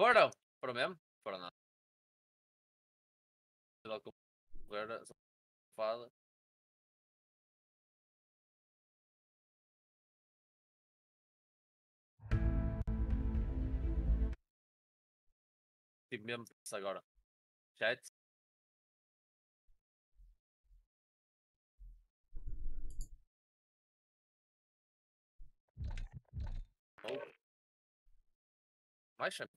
Foram! Foram mesmo? Foram não. Fala. Tive mesmo isso agora. Chat. Oh. Mais chat.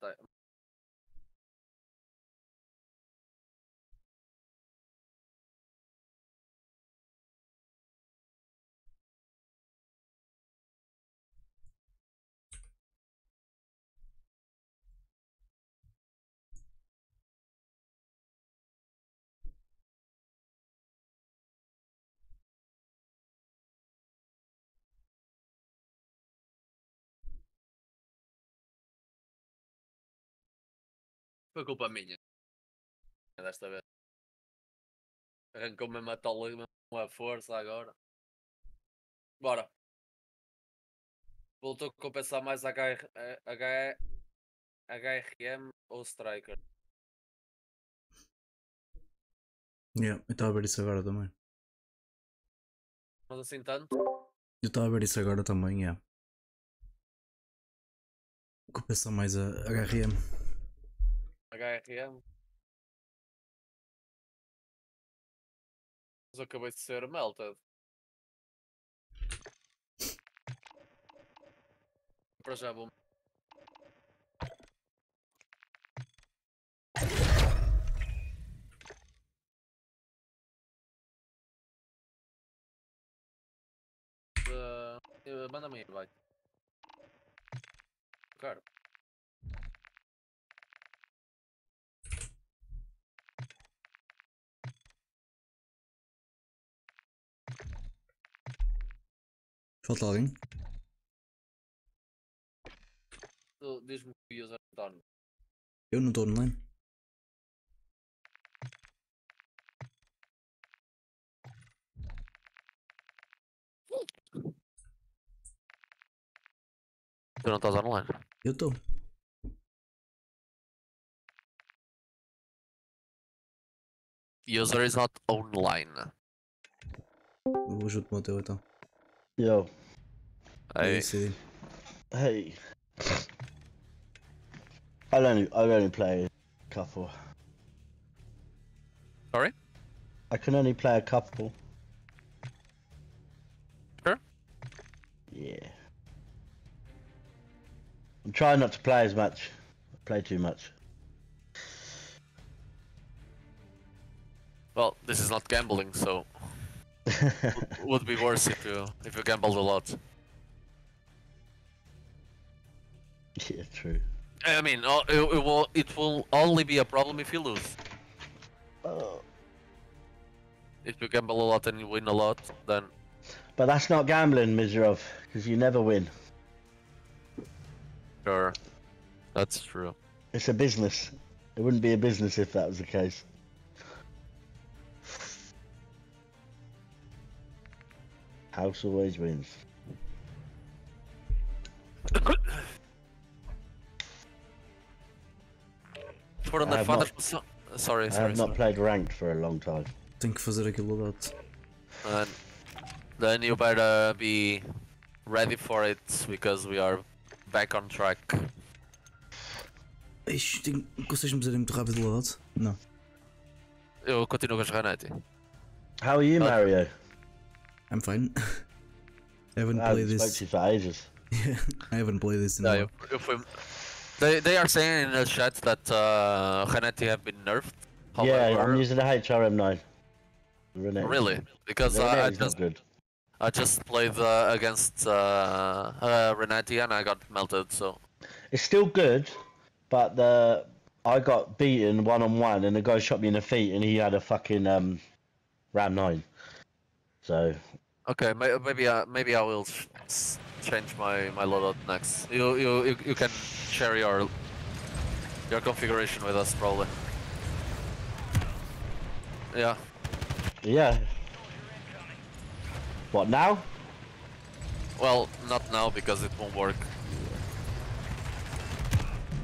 Foi culpa minha. Desta vez. Arrancou-me a tola com a força agora. Bora. Voltou a compensar mais HRM ou Striker. Yeah, eu estava a ver isso agora também. Mas assim tanto? Eu estava a ver isso agora também, yeah. Compensar mais a HRM. HRM. Mas eu acabei de ser melted. Para já vou. Manda-me ir, vai. Claro. Falta alguém? Diz-me que o user está online. Eu não estou online. Tu não estás online? Eu estou. User is not online. Eu ajudo-me ao teu então. Yo. Hey. Hey. I only play a couple. Sorry? I can only play a couple. Sure? Yeah. I'm trying not to play as much. I play too much. Well, this is not gambling, so... would be worse if you gambled a lot. Yeah, true. I mean, it will only be a problem if you lose. Oh. If you gamble a lot and you win a lot, then. But that's not gambling, Mizurov, because you never win. Sure, that's true. It's a business. It wouldn't be a business if that was the case. House always wins. I have not played ranked for a long time. Tenho que fazer aquilo lot. And then you better be ready for it because we are back on track. Consegues-me dizer muito rápido o lot? Não. Eu continuo a jogar Nighty. How are you, Mario? I'm fine. I haven't played this for ages. Yeah, I haven't played this in a while. They are saying in the chat that Renetti have been nerfed. However, yeah, I'm using the HRM9. Renette. Really? Because I just played against Renetti and I got melted. So it's still good, but I got beaten one-on-one and the guy shot me in the feet and he had a fucking RAM9. So. Okay, maybe I will change my loadout next. You can share your configuration with us probably. Yeah. Yeah. What now? Well, not now because it won't work.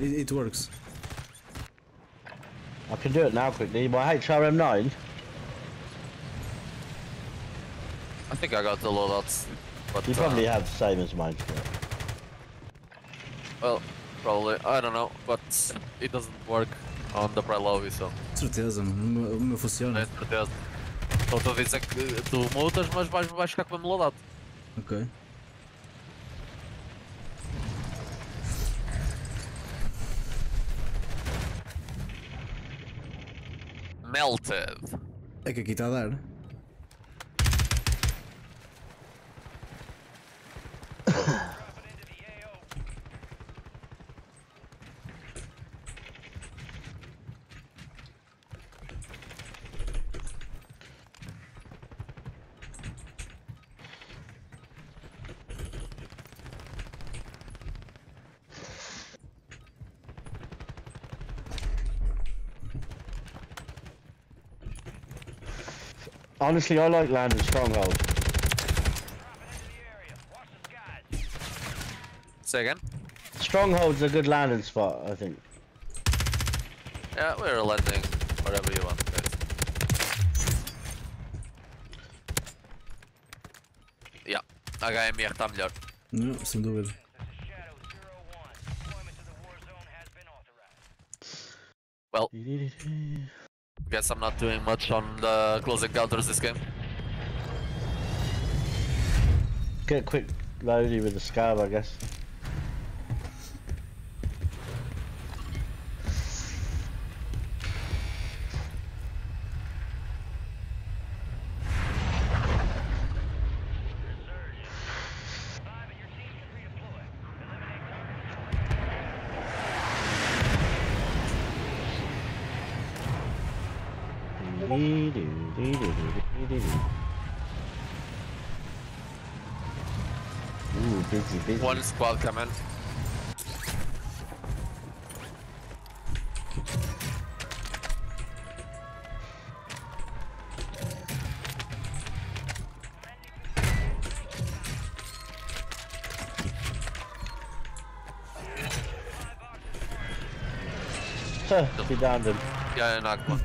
It works. I can do it now quickly. My HRM9. I think I got the loadouts. But you probably have the same as mine. Well, probably. I don't know, but it doesn't work on the Prelove, so. Com certeza, não funciona. Com certeza. Então tu dizes que tu multas, mas vais ficar com o mesmo loadout. Ok. Melted. É que aqui está a dar. Honestly, I like landing stronghold. Say again? Stronghold's a good landing spot, I think. Yeah, we're landing whatever you want. Yeah, a HMR está melhor. Não, sem dúvida. Well. Guess I'm not doing much on the close encounters this game. Get a quick loady with the scab, I guess. One squad coming. Huh, he downed him. Yeah, I knocked one.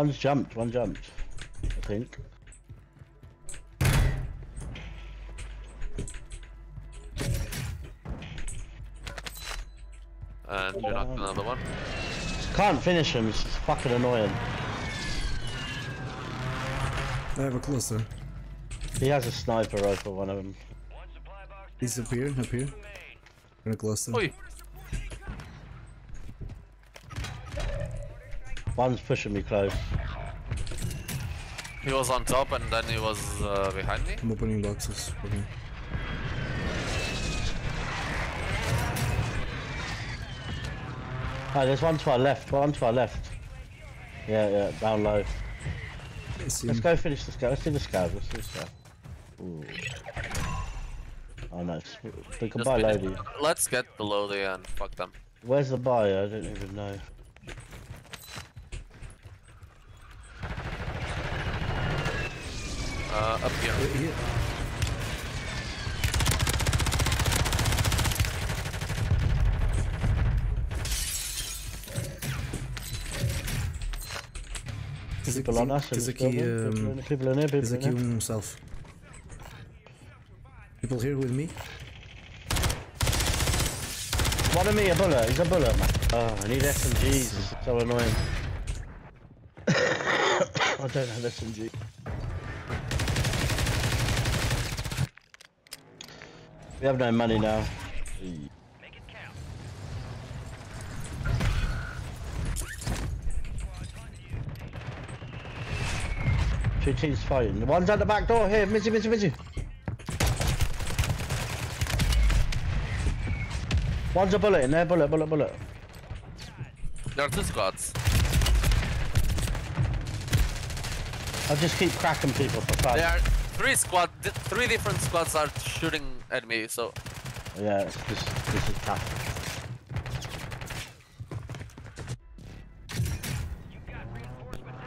One jumped, I think. And you knocked another one. Can't finish him, it's fucking annoying. They have a closer. He has a sniper rifle, one of them. He's up here. In a closer. Oi. One's pushing me close. He was on top and then he was behind me. I'm opening boxes. Okay. Oh, there's one to our left. Yeah, down low. Let's go finish this guy. Let's do the scout. Ooh. Oh, nice. We can buy Lodi. Let's get the Lodi and fuck them. Where's the buyer? I don't even know. Up here. People on us. There's people in here. Himself. People here with me. One of me, a bullet. He's a bullet, man. Oh, I need SMGs. It's so annoying. I don't have SMG. We have no money now. Make it count. Two teams fighting. The one's at the back door here. Mizzy. One's a bullet in there. Bullet. There are two squads. I just keep cracking people for fun. There are three different squads are shooting at me, so... Yeah, this is tough. You got reinforcements inbound.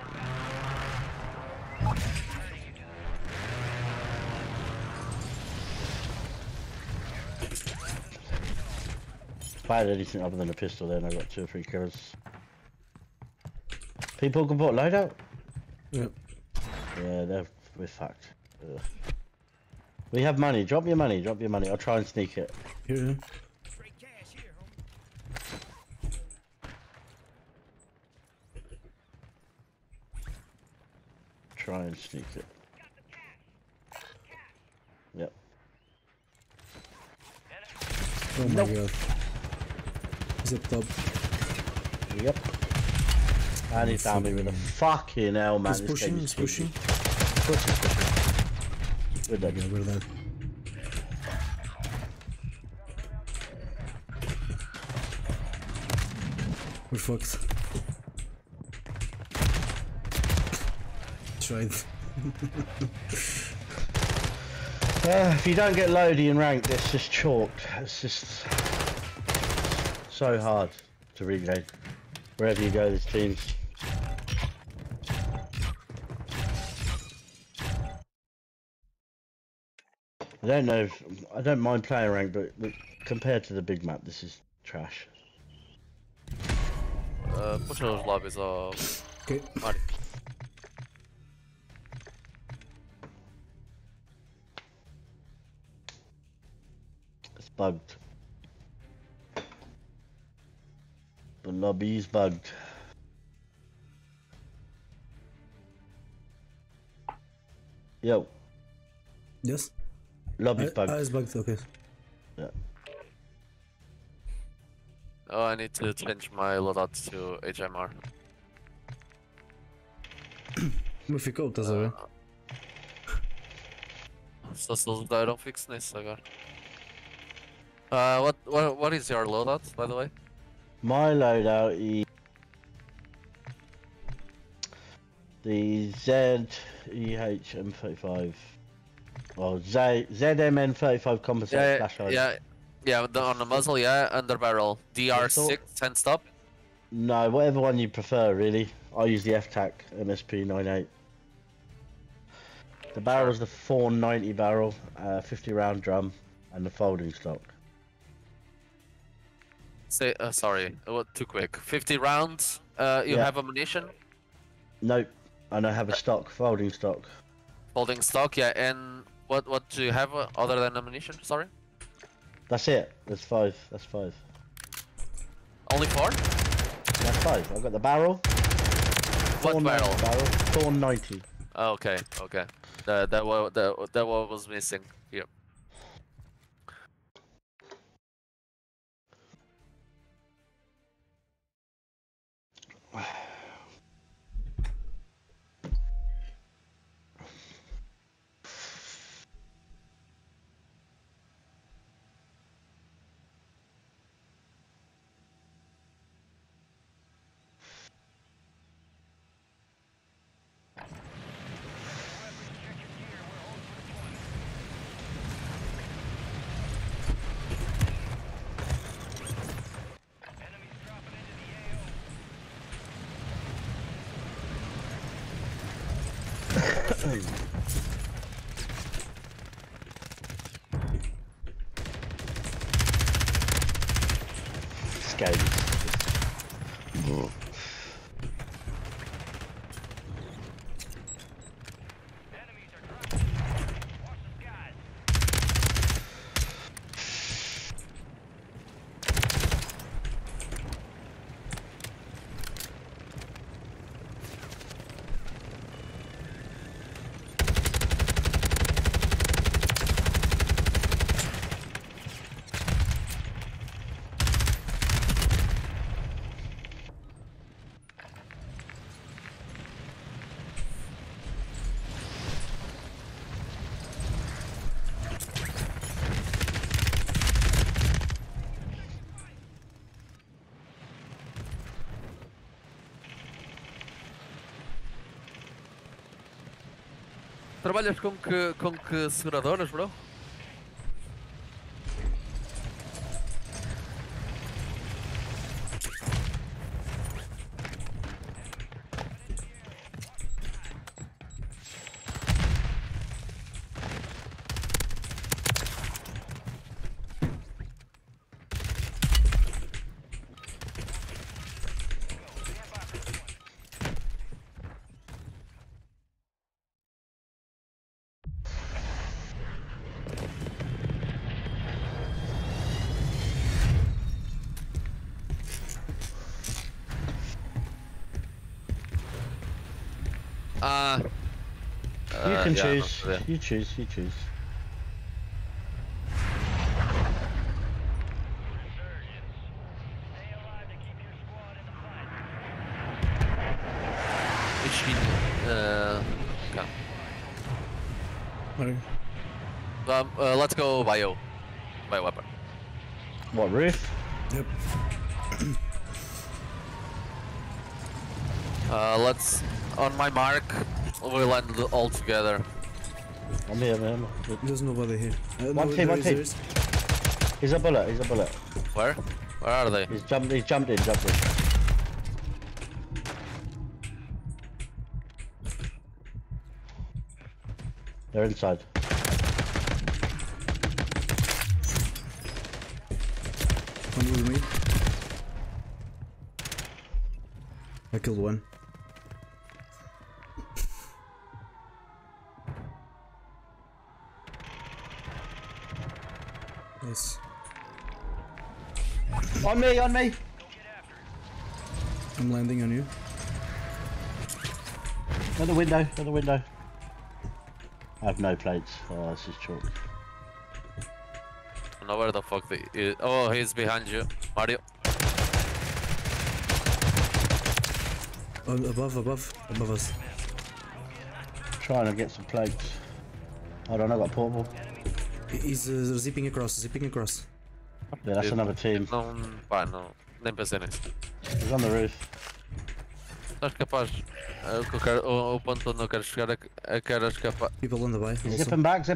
fired anything other than a pistol then. I got 2 or 3 kills. People can put loadout? Yep. Yeah, we're fucked. Ugh. We have money. Drop your money. Drop your money. I'll try and sneak it. Yeah. Try and sneak it. Yep. Oh my god. He's up top. Yep. And he found me with a fucking hell, man. He's pushing, he's pushing. We're dead. Yeah, we're dead. We're fucked. Tried. If you don't get loady in ranked, it's just chalked. It's just so hard to reload. Wherever you go, there's teams. I don't know if, I don't mind playing ranked, but compared to the big map, this is trash. Put those lobbies up. Okay. It's bugged. The lobby is bugged. Yo. Yes? Lobby's bugged. It's bugged, okay. Yeah. Oh, I need to change my loadout to HMR. Ficou, estás a ver? Só se eles deram fixo nisso agora. What is your loadout, by the way? My loadout is the ZEHM35. Well, ZMN35 composite /ID. Yeah, on the muzzle, yeah, under barrel. DR6, 10 stop? No, whatever one you prefer, really. I use the FTAC MSP98. The barrel is the 490 barrel, 50 round drum, and the folding stock. Say, sorry, too quick. 50 rounds, you have ammunition? Nope, and I have a stock, folding stock. Folding stock, yeah, and what do you have other than ammunition, sorry? That's it. That's 5. That's 5. Only 4? That's 5. I've got the barrel. What barrel? 490. Oh, okay. Okay. That one was missing. Yep. Trabalhas com que seguradoras, bro? You can chase. Yeah, you chase. You chase. Which need? Okay. What? Let's go bio weapon. What, Rift? Yep. Let's, on my mark, we'll land all together. I'm here, man. There's nobody here. One team. He's a bullet. Where? Where are they? He's jumped in. They're inside. One with me. I killed one. Nice. On me! I'm landing on you. Another window. I have no plates. Oh, this is chalk. I don't know where the fuck they is. Oh, he's behind you, Mario. Above us. Trying to get some plates. I don't know that portable. He's zipping across. Yeah, that's another team. No. Nem percenes. He's on the roof. Estás capaz? O ponto onde eu quero chegar é quero escapar. People on the way. Zip him back.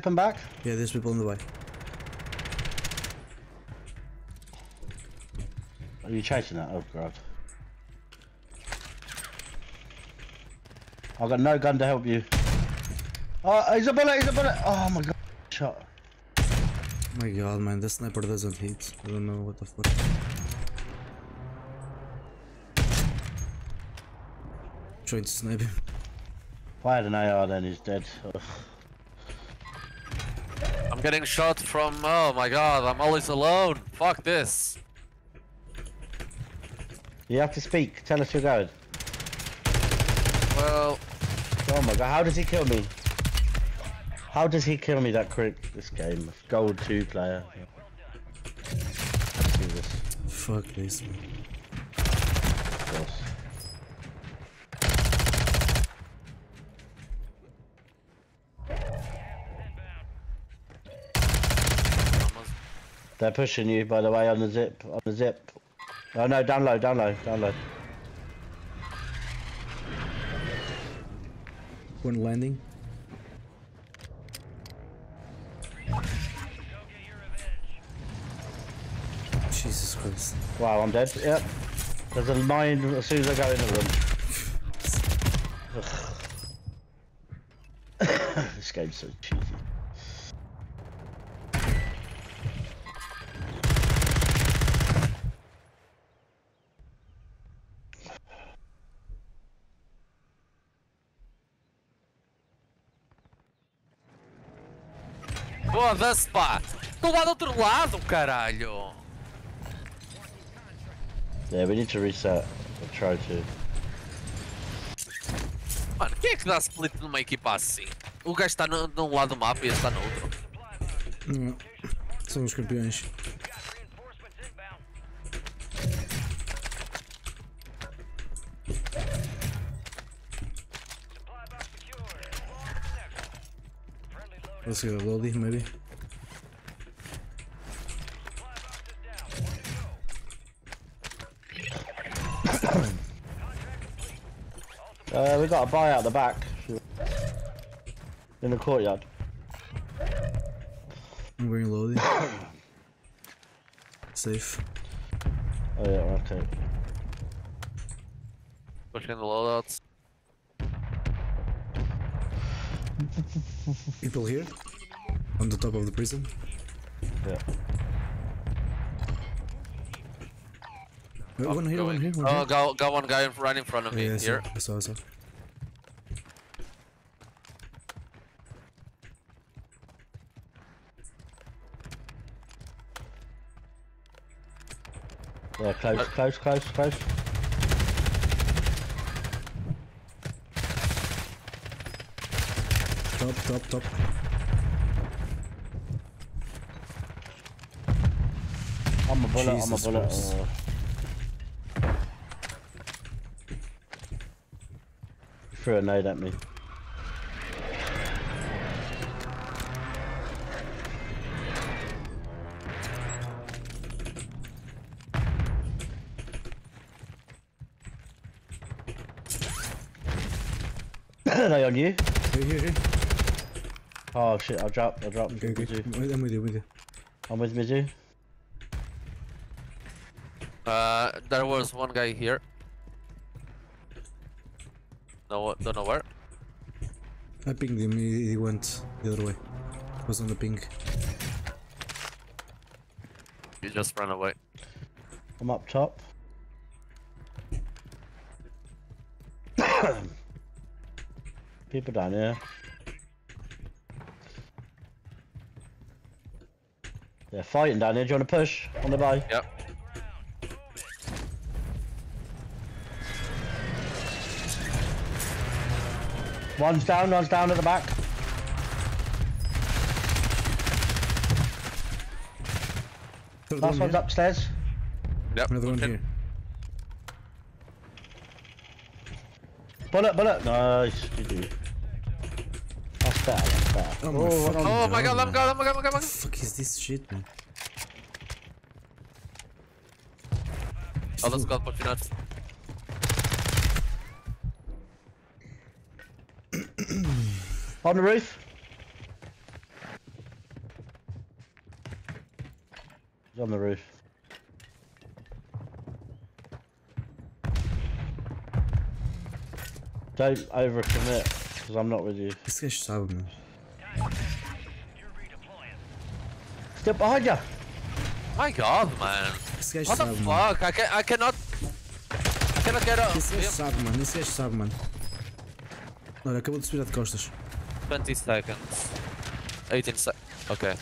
Yeah, there's people on the way. Are you chasing that? Oh god. I've got no gun to help you. Oh, he's a bullet. Oh my god. Shot. My god, man, this sniper doesn't hit. I don't know what the fuck. Trying to snipe him. Fired an AR, then he's dead. Ugh. I'm getting shot from. Oh my god, I'm always alone. Fuck this. You have to speak. Tell us you're going. Well. Oh my god, how does he kill me? How does he kill me that quick? This game, gold 2 player. Let's do this. Fuck this, man. Of course. They're pushing you, by the way, on the zip. Oh no, down low. One landing. Jesus Christ. Wow, I'm dead. Yep. There's a mine as soon as I go in the room. This game's so cheesy. Foda-se, pá! Estou lá do outro lado, caralho! Yeah, we need to reset. We'll try to. Mano, quem é que dá split numa equipa assim? O gajo está num lado do mapa e este está no outro. Não. São os campeões. Let's get a loadie, maybe. We got a buy out the back. In the courtyard. I'm wearing loadie. Safe. Oh yeah, okay. Pushing the loadouts. People here? On the top of the prison? Yeah. Oh, one here. Oh, got one guy right in front of me. Yeah, here. I saw. Yeah, close. top. I'm a bullet. Oh. You threw a nade at me. Hello, young you. Here. Oh shit, I dropped. Okay. I'm with you, I'm with Mizu. There was one guy here. No, don't know where. I pinged him, he went the other way. He was on the ping. You just ran away. I'm up top. People down here. They're fighting down here. Do you want to push on the bay? Yep. One's down at the back. Last one's upstairs. Yep. Another one here. Bullet. Nice. That's bad. Oh my god, let me go. What the fuck is this shit, man? Oh, let's go, put your nuts. On the roof. He's on the roof. Don't overcommit, because I'm not with you. This guy's so good. Step behind you! My god, man. What the fuck? I cannot get up. This guy's sabe, man. Olha, acabou de subir de costas. 20 seconds. 18 seconds. Okay.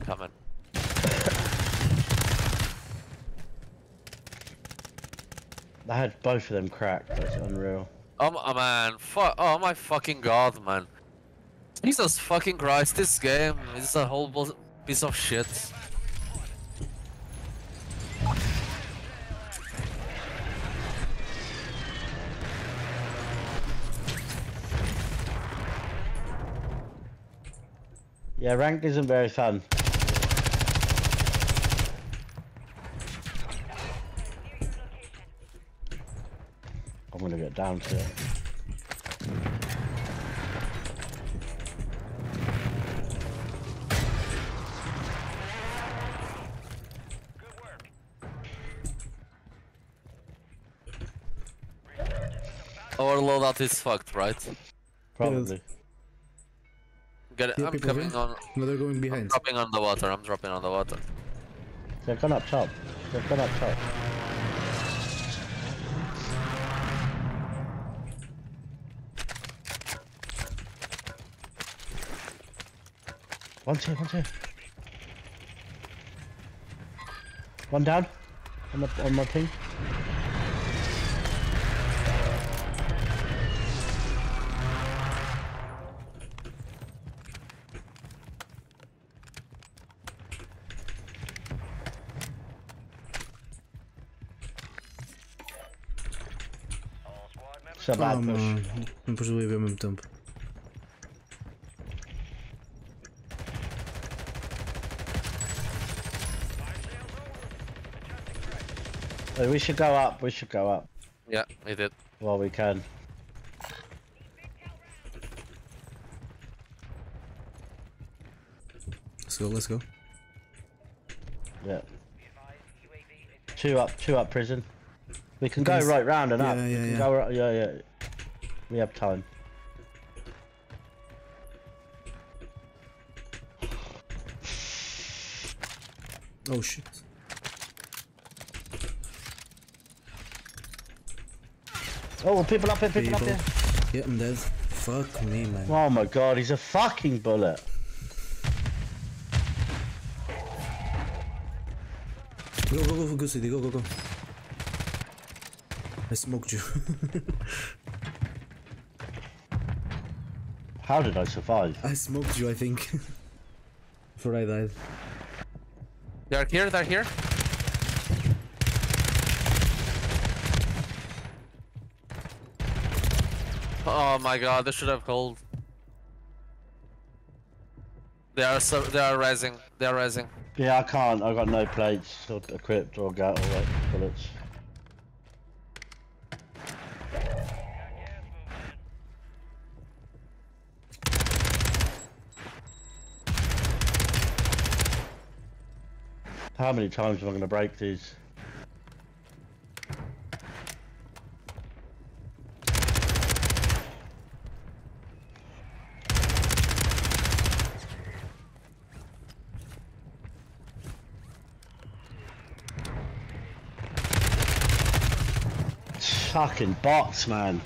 Come on. I had both of them cracked. That's unreal. Oh man. Fuck. Oh my fucking god, man. Jesus fucking Christ. This game is a whole piece of shit. Yeah, ranked isn't very fun. I'm gonna get down to it. Good work. Our loadout is fucked, right? Probably. I'm coming on. No, they're going behind. I'm dropping on the water. They've gone up top. One, two. One down. On my ping. Não pus o EV ao mesmo tempo. Hey, we should go up. Yeah, we did. Well, we can. Let's go. Yeah. Two up prison. We can go right round and up. Yeah. We have time. Oh shit. Oh, people up here. Yeah, I'm dead. Fuck me, man. Oh my god, he's a fucking bullet. Go, City. Go. I smoked you. How did I survive? I smoked you, I think. Before I died. They're here, they're here. Oh my god, they should have called. They are rising. Yeah, I can't. I got no plates or equipped or got all that bullets. How many times am I going to break these? Fucking bots, man.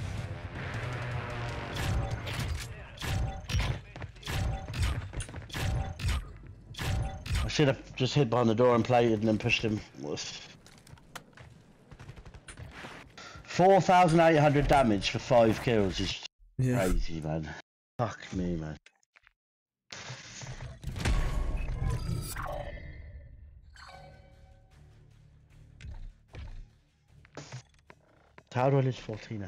I should have just hid behind the door and plated and then pushed him. 4,800 damage for 5 kills is crazy, man. Fuck me, man. How do I lose 14?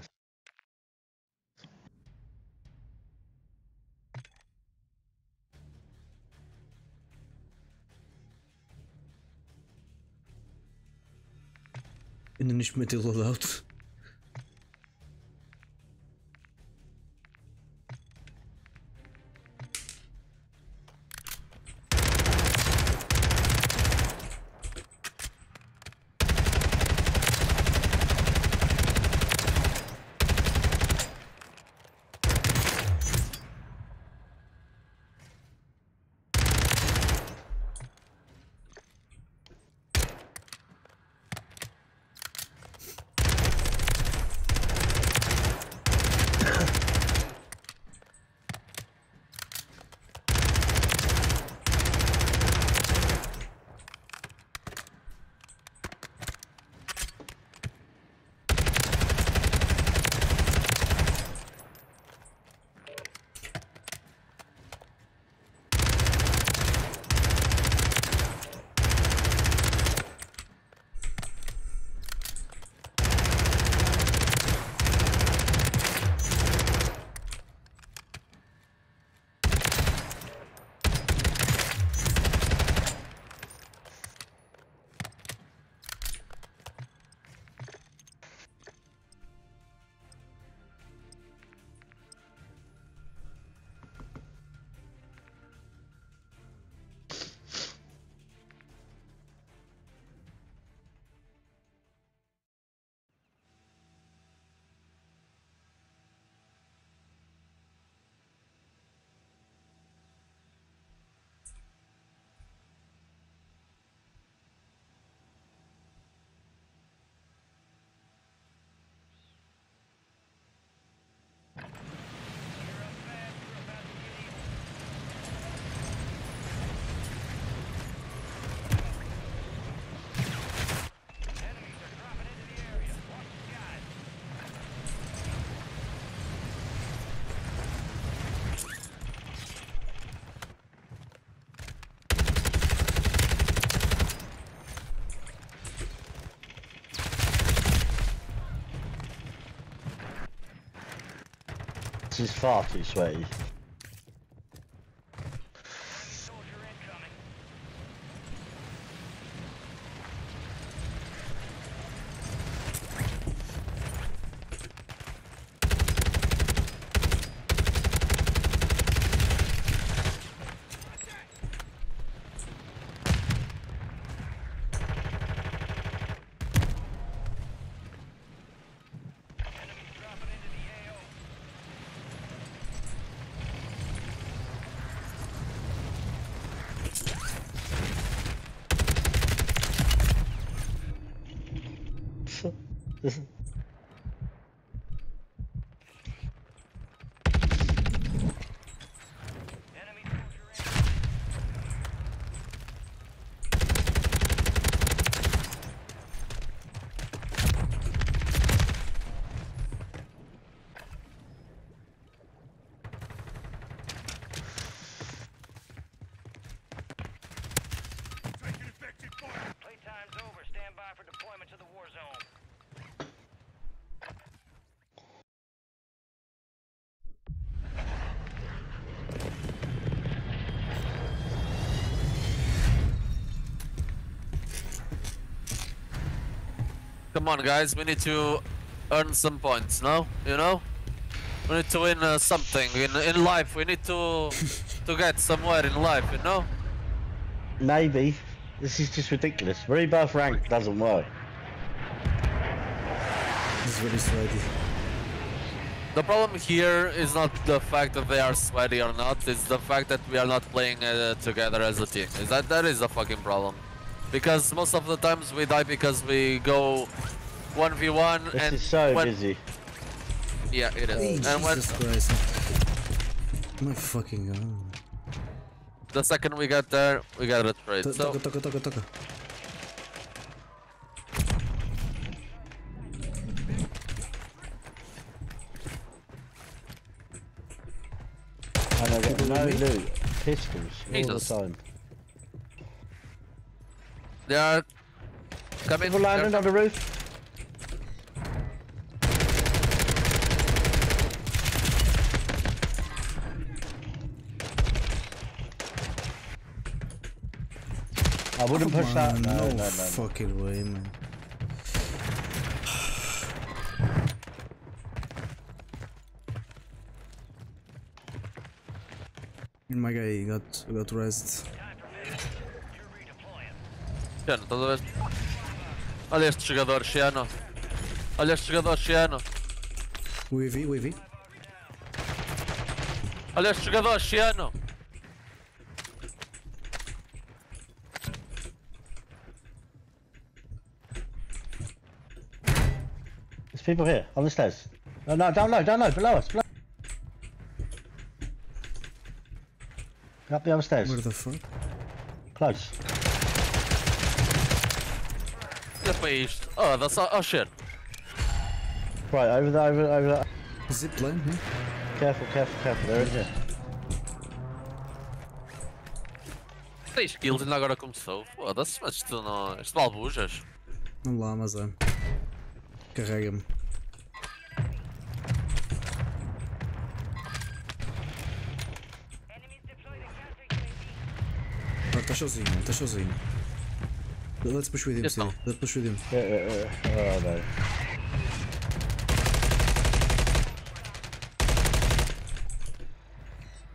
Ainda neste momento ele loadout. This is far too sweaty. deployment to the war zone. Come on, guys, we need to earn some points, no? You know? We need to win something in life. We need to get somewhere in life, you know? Maybe. This is just ridiculous. Rebirth rank doesn't work. He's really sweaty. The problem here is not the fact that they are sweaty or not. It's the fact that we are not playing together as a team. Is that is the fucking problem. Because most of the times we die because we go 1v1 this and is so busy. Yeah, it is. Hey, and Jesus Christ. My fucking god. The second we got there, we got a trade. So Taka. And I get no loot. Pistols all the time. They are coming. People landing on the roof. I wouldn't push that. No fucking way, man. My guy got rezzed. Xeno, estás a ver? Olha este jogador, Xeno. Olha este jogador, Xeno. O EV. Olha este jogador, Xeno. There's people here, on the stairs. No, down low, below us. Up the other stairs. Where the fuck? Close. Oh, that's oh shit! Right, over there. Zip line, hmm? Careful. They're in here. Seis kills ainda agora começou. Foda-se, mas isto não, isto balbujas. Vamos lá, Amazon. Carrega-me. Tá sozinho. Let's push with him, yes, no. Let's push with him. Yeah. Oh, no.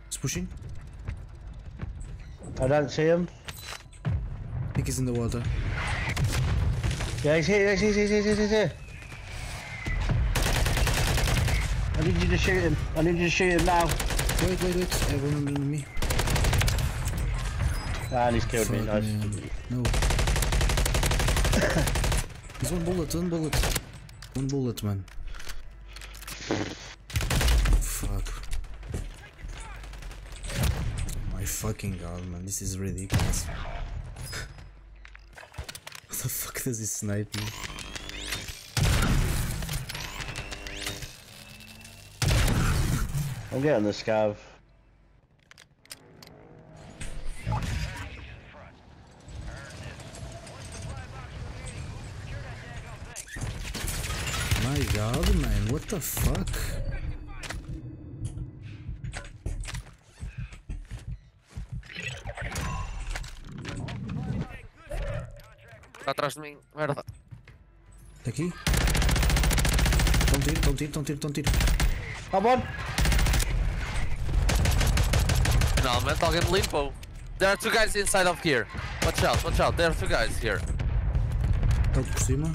He's pushing. I don't see him. I think he's in the water. Yeah, he's here. I need you to shoot him. now. Wait. Everyone remember me. And he's killed me, nice. No. There's one bullet, man. Fuck. My fucking god, man, this is ridiculous. What the fuck does he snipe me? I'm getting the scav. My god, man, what the fuck? Está atrás de mim, merda. Está aqui? Estão tiro. Tá bom! Finalmente alguém me limpou. There are two guys inside of here. Watch out, there are two guys here. Estão por cima?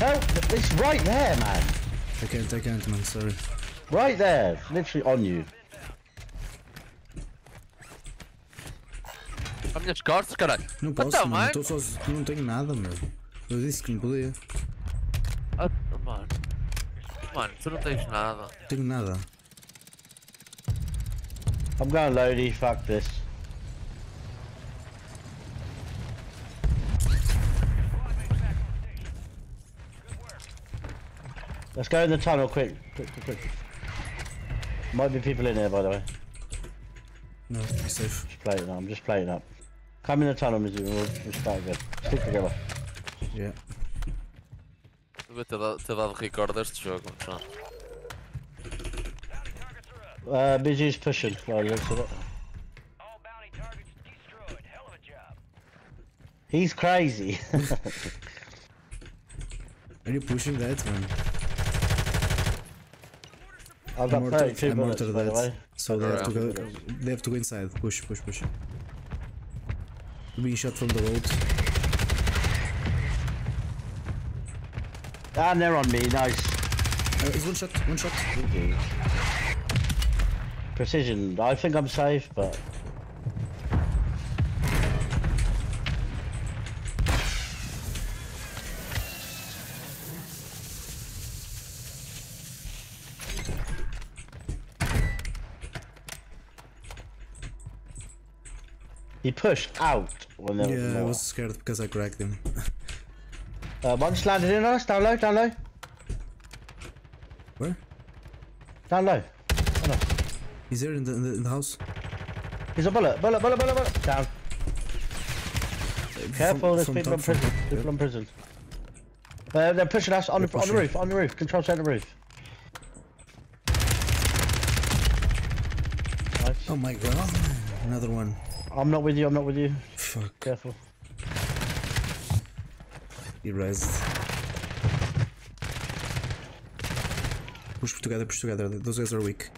No, it's right there, man. I can't, man, sorry. Right there, literally on you. As minhas costas, caralho. Não posso, então, mano, não tenho nada, meu. Eu disse que não podia. Ah, mano, tu não tens nada. Tenho nada. I'm going loady, fuck this. Let's go in the tunnel quick. Might be people in here, by the way. No, it's safe. I'm just plating up. Come in the tunnel, Mizurov. We'll start good. Stick together. Yeah. Devia ter dado record deste jogo, John. BG's pushing by the looks of it. All bounty targets destroyed. Hell of a job. He's crazy. Are you pushing that, man? I've got 32 bullets, by the way. So they have to go. They have to go inside. Push, push, push. Being shot from the road. And they're on me. Nice. It's one shot. One shot. Okay. Precision. I think I'm safe, but. He pushed out when there was more. I was scared because I cracked him. One just landed in us, down low, down low. Where? Down low. Oh, no. He's there in the house. He's a bullet. Down. Careful, there's people in prison. People in prison. They're pushing us on the roof. Control center roof. Nice. Oh my god. Another one. I'm not with you. Fuck. Careful. He raised. Push together. Those guys are weak.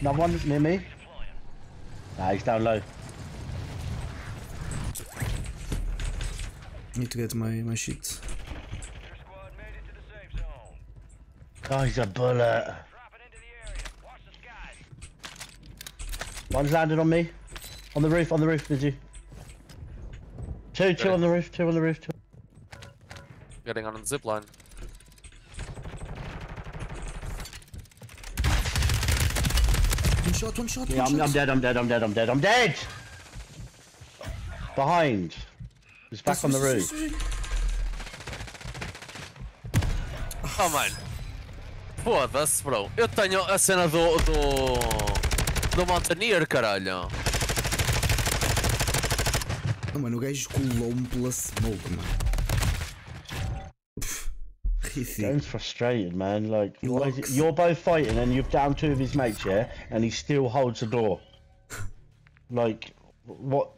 Another one near me. Ah, he's down low. I need to get my sheet. Your squad made it to the safe zone. Oh, he's a bullet. Drop it into the area. Watch the skies. One's landed on me. On the roof, did you? Two on the roof, two. Getting on the zip line. One shot. Yeah, I'm dead. Behind. He's back on the roof. Oh, mano. Foda-se, bro. Eu tenho a cena do Mountaineer, caralho. Não, mano, o gajo colou-me pela smoke, mano. Game's frustrated, man. Like, you're both fighting and you've downed two of his mates, yeah? And he still holds the door. Like, what?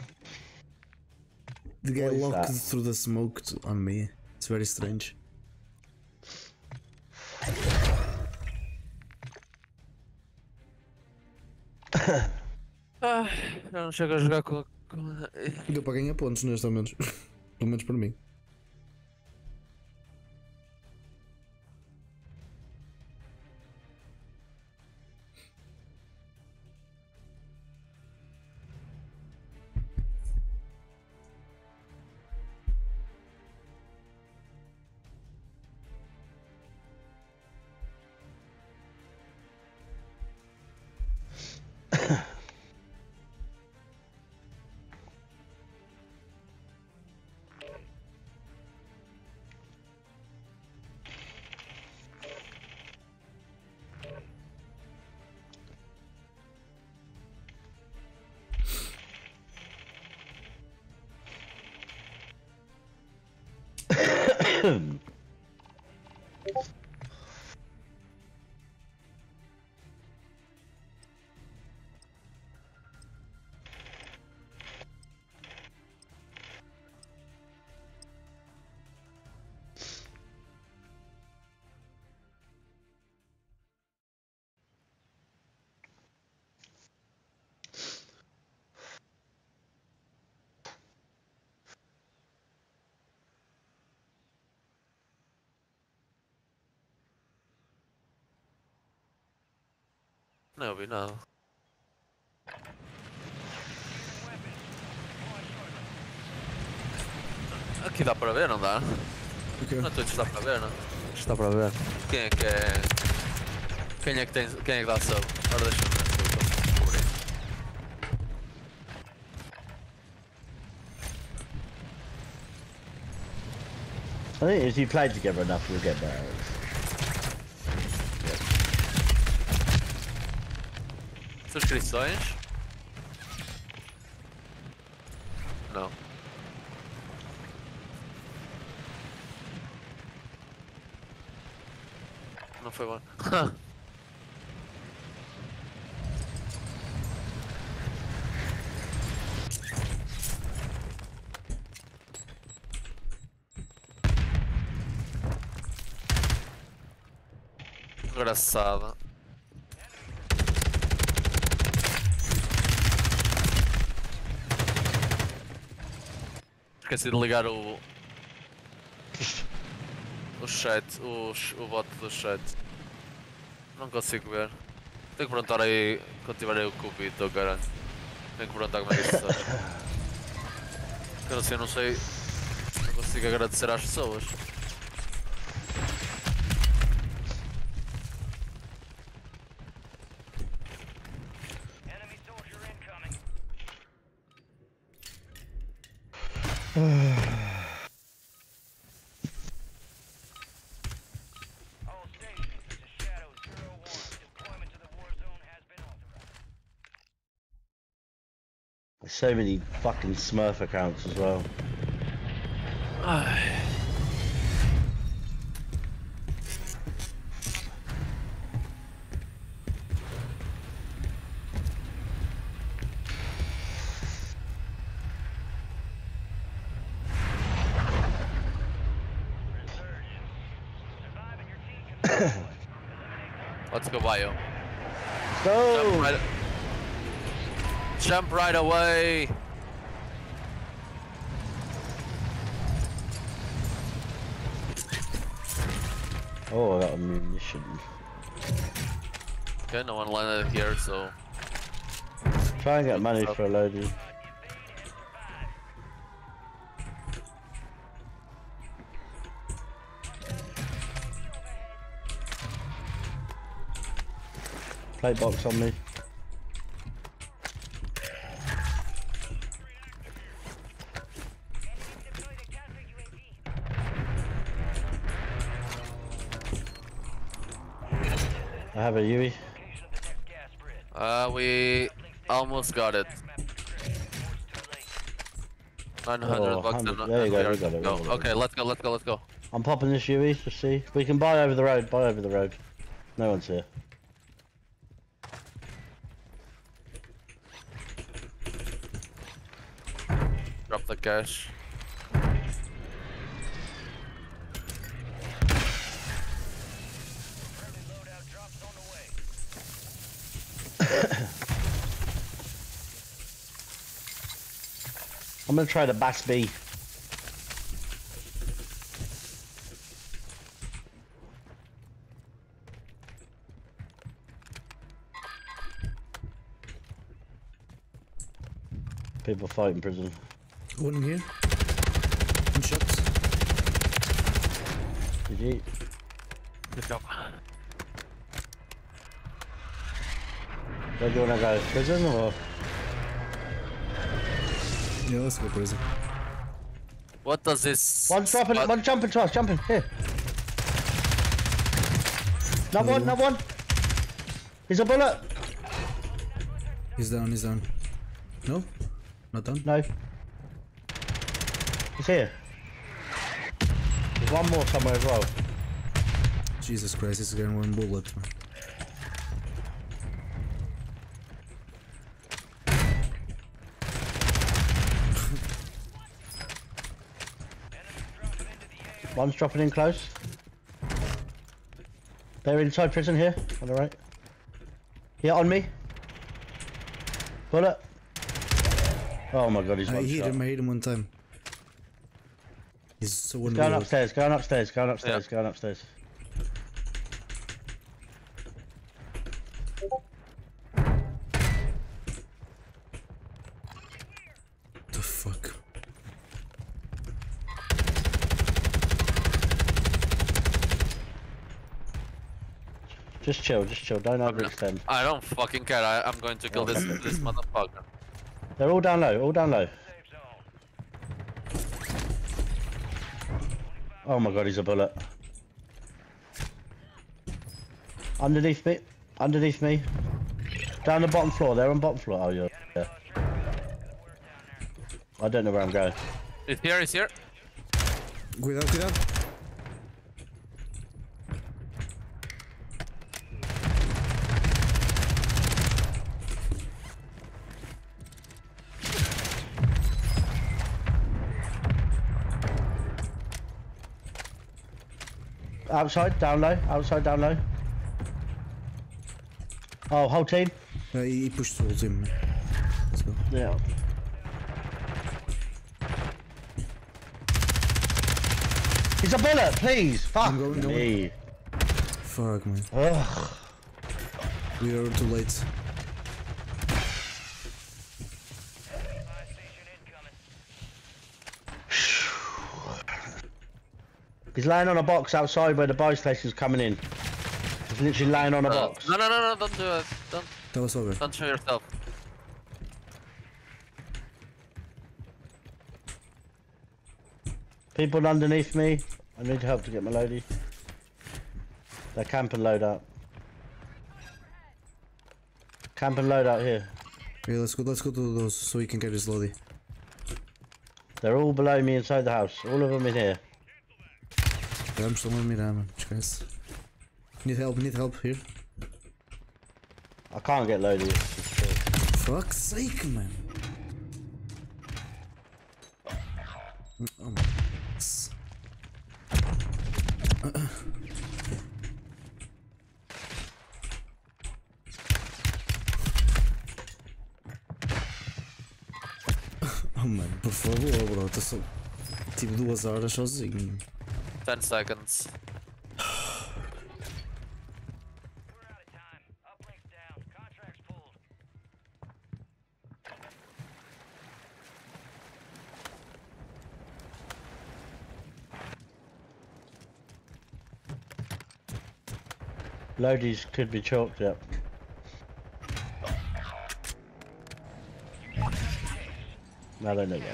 The guy locked through the smoke on me. It's very strange. Eu não chego a jogar com... Deu para ganhar pontos neste, ao menos. Pelo menos para mim. Não vi nada. Aqui dá para ver, não dá? Okay. Na Twitch dá para ver, não? Está para ver. Quem é que dá sub? Agora deixa eu ver. I think if you play together enough, you'll get better. Subscrições. No. Não foi bom. Engraçado. Esqueci de ligar o chat, o bot do chat. Não consigo ver. Tenho que perguntar aí quando tiver aí o Covid, oh caralho. Tenho que perguntar como é que isso está. Assim, eu não sei. Não consigo agradecer às pessoas. So many fucking Smurf accounts as well. Let's go bio. Go! Jump right away! Oh, I got a munition. Okay, no one landed here, so... Try and get money for a loading. Plate box on me. I have a Yui. We almost got it. 900 bucks. There you go, we got it. Go. Okay, let's go. I'm popping this Yui to see. We can buy over the road, No one's here. Drop the cash. I'm gonna try the Bass B. People fight in prison. One here. One shot. Did you? Good job. Where do you wanna go? Prison or? Yeah, let's go prison. What does this... One dropping, one jumping to us, here. Another one, He's a bullet. He's down, No? Not down? No. He's here. There's one more somewhere as well. Jesus Christ, he's getting one bullet. One's dropping in close. They're inside prison here, on the right. Yeah, on me. Bullet. Oh my god, he's one shot. I hit him one time. He's so one going upstairs, yeah. The fuck? Just chill, don't overextend. I don't fucking care, I'm going to kill this motherfucker. They're all down low, Oh my god, he's a bullet. Underneath me, Down the bottom floor, they're on bottom floor. Oh yeah. I don't know where I'm going. It's here, it's here. Cuidado, cuidado. Outside, down low. Oh, whole team? No, he pushed towards him. Let's go. Yeah. It's a bullet, please! Fuck me. Fuck, man. Ugh. We are too late. He's lying on a box outside where the buy station is coming in. He's literally lying on a box. No, no, no, no, don't do it. Don't. That was over. Don't show yourself. People underneath me. I need help to get my loadie. They camp and load up. Camp and load out here. Yeah, let's go to those so we can get his loadie. They're all below me inside the house. All of them in here. Vamos, estão a mirar, mano, esquece. Need help here. I can't get loaded. Fuck's sake, man. Oh my. Oh mano, por favor, bro, estou só. Tive 2 horas sozinho. 10 seconds. We're out of time. Uplink down. Contracts pulled. Loadies could be chalked up. No, they don't get around to it.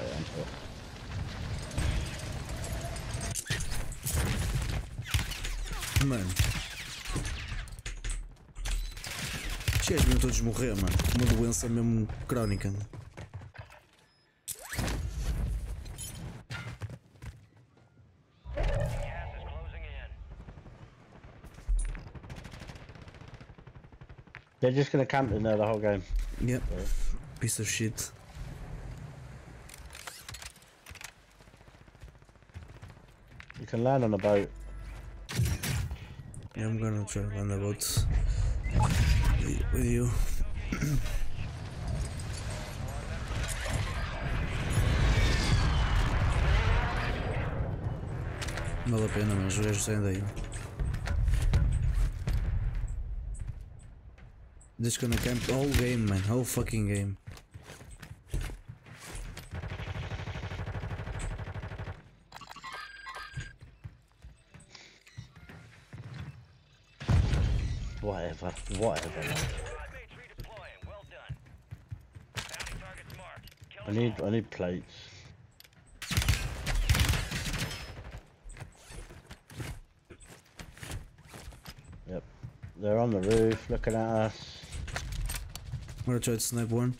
Mano, estes gajos vão todos morrer, mano. Uma doença mesmo crónica, mano. They're just gonna camp in there the whole game. Yep. Piece of shit. You can land on a boat. Yeah, I'm gonna try to land a boat with you. Vale a pena, mas os gajos saem daí. This gonna camp all game, man, all fucking game. Whatever, whatever. I need plates. Yep, they're on the roof looking at us. I'm gonna try to snipe one.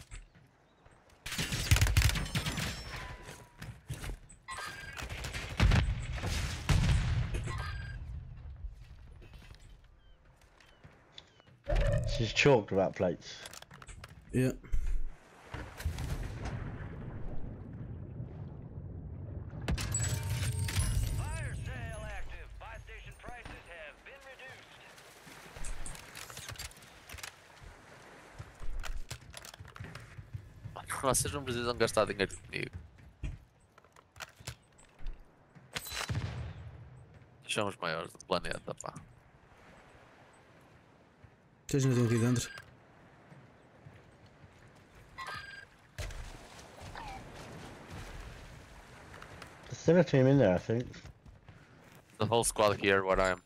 She's chalked about plates. Yeah. Fire sale active. Buy station prices have been reduced. Vocês não precisam gastar dinheiro comigo. São os maiores do planeta, pá. Vocês não estão aqui dentro? There's still a team in there, I think. The whole squad here where I am.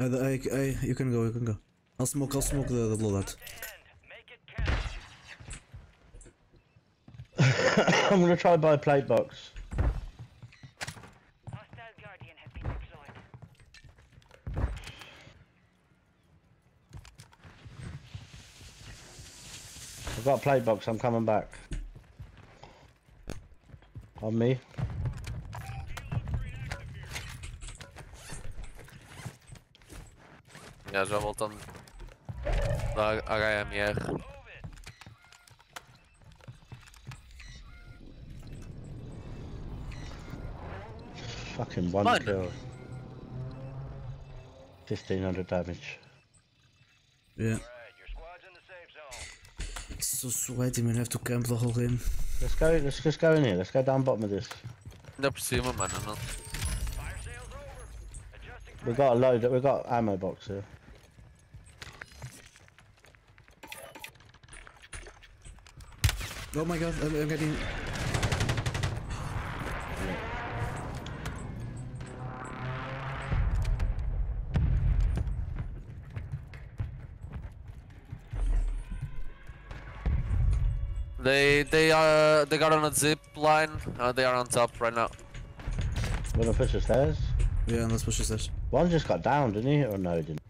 You can go, you can go. I'll smoke the loadout. I'm gonna try and buy a plate box. I've got a plate box, I'm coming back. On me. Ja, zo wordt dan. Daar ga je meer. Fucking one kill. 1500 damage. Yeah. It's so sweaty, man. I have to camp the whole game. Let's go. Let's just go in here. Let's go down bottom of this. No, pursue my man. We got a load. We got ammo box here. Oh my god! I'm getting. They got on a zip line. They are on top right now. We're gonna push the stairs. Yeah, let's push the stairs. One just got down, didn't he? Or no, he didn't.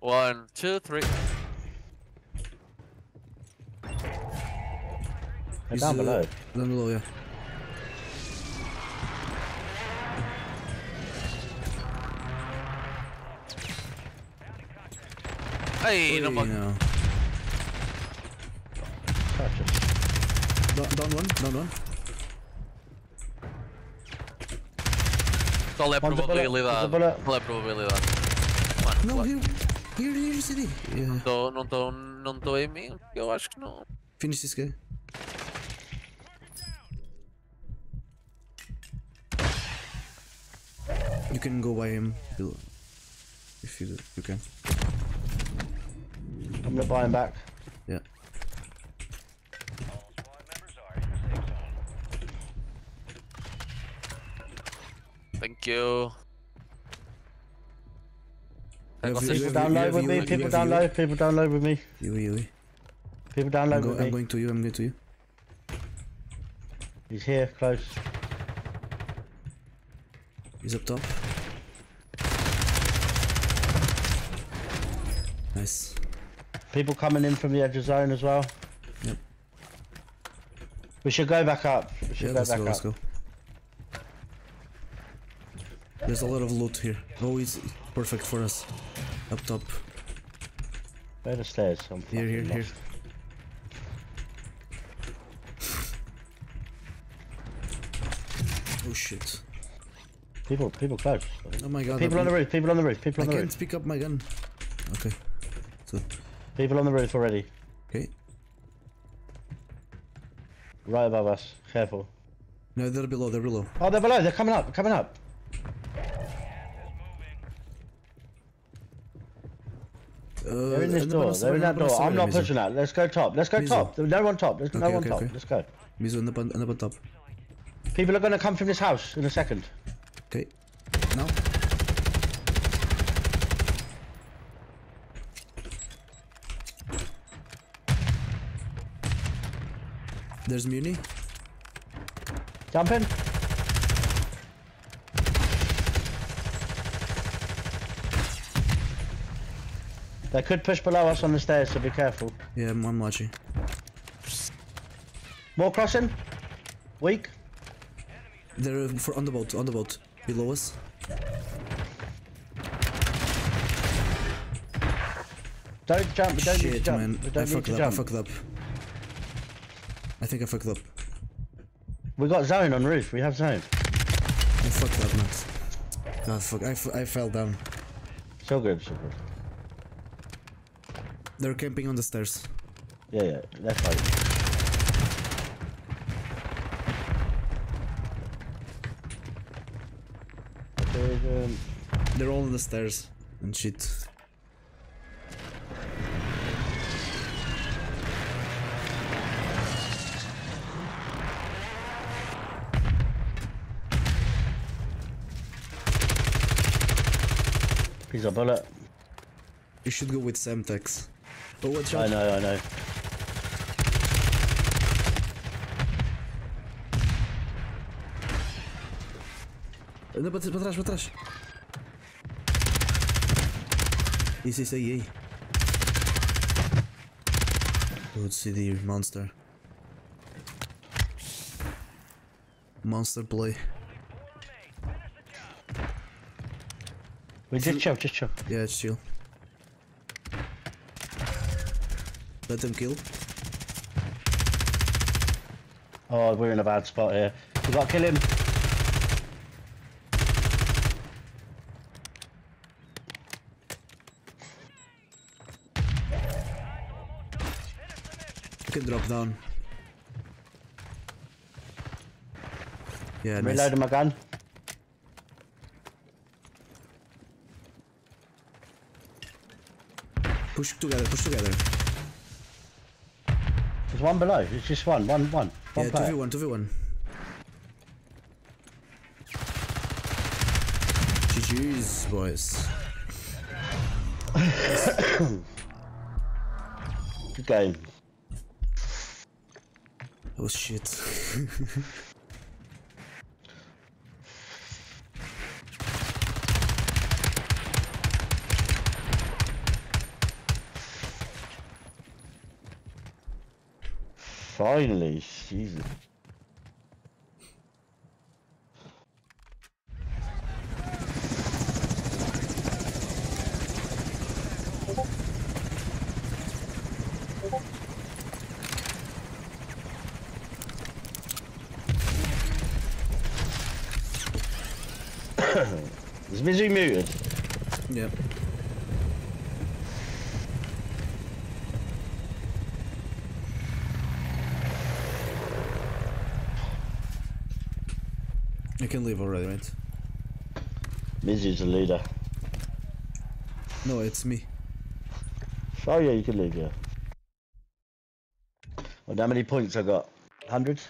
One, two, three. And down below. Down below, yeah. Hey, no bug. No. Down one. So let's probably leave that. Let's probably leave that. Não, here, city. Yeah. Não tô em mim, eu acho que não. Finish this guy. You can go by him below. If you can. I'm gonna buy him back. Yeah. Thank you. People down low with me. People down low. People down low with me. People down low with me. I'm going to you. He's here, close. He's up top. Nice. People coming in from the edge of zone as well. Yep. We should go back up. Let's go. There's a lot of loot here. Oh, it's perfect for us. Up top. Where are the stairs? Here. Oh shit. People close. Oh my god. People on the roof. People on the roof. I can't pick up my gun. Okay. So. People on the roof already. Okay. Right above us. Careful. No, they're below. Oh, they're below. They're coming up. They're in this door. They're in that door. I'm not pushing that. Let's go top. Let's go top. No one top. There's no one top. Let's go. Mizu, on the top. People are going to come from this house in a second. Okay. Now. There's Muni. Jump in. They could push below us on the stairs, so be careful. Yeah, I'm watching. More crossing. Weak. They're for on the boat. Below us. Don't jump. Don't jump. I fucked up. I think I fucked up. We got zone on roof, we have zone. I fucked up, Max. God, fuck, I fell down. So good. They're camping on the stairs. Yeah, that's right. They're all on the stairs and shit. He's a bullet. You should go with Semtex. Oh, watch out. I know. Anda para trás. Isso aí. We would see the monster. Monster play. We just chill. Yeah, just chill. Let them kill. Oh, we're in a bad spot here. We gotta kill him. You can drop down. Yeah, nice. Reloading my gun. Push together. There's one below, it's just one. Yeah, 2v1. GG's, boys. Good game. Oh shit. Finally, Jesus. Is Mizu muted? Yep. You can leave already, right? Mizu's the leader. No, it's me. Oh yeah, you can leave, yeah. Well, how many points I got? 100?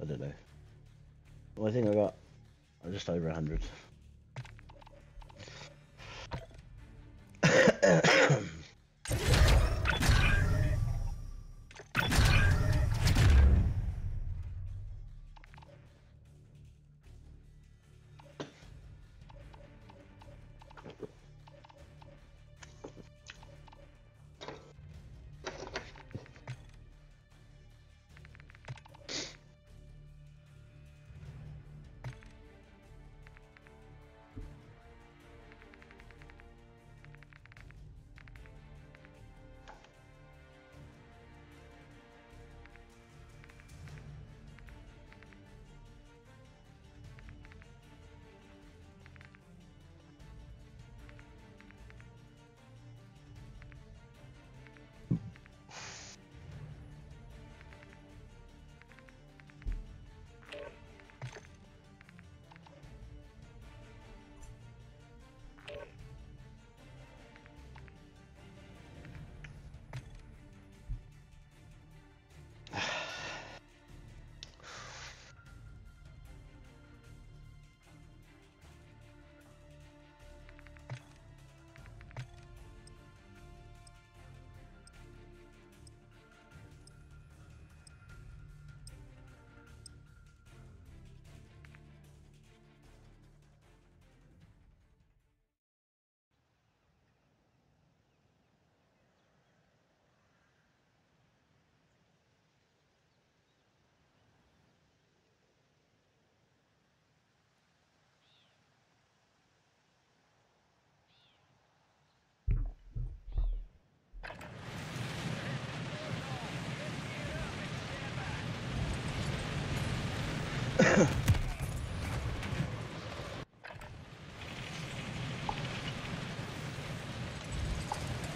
I don't know. Well, I think I got just over 100.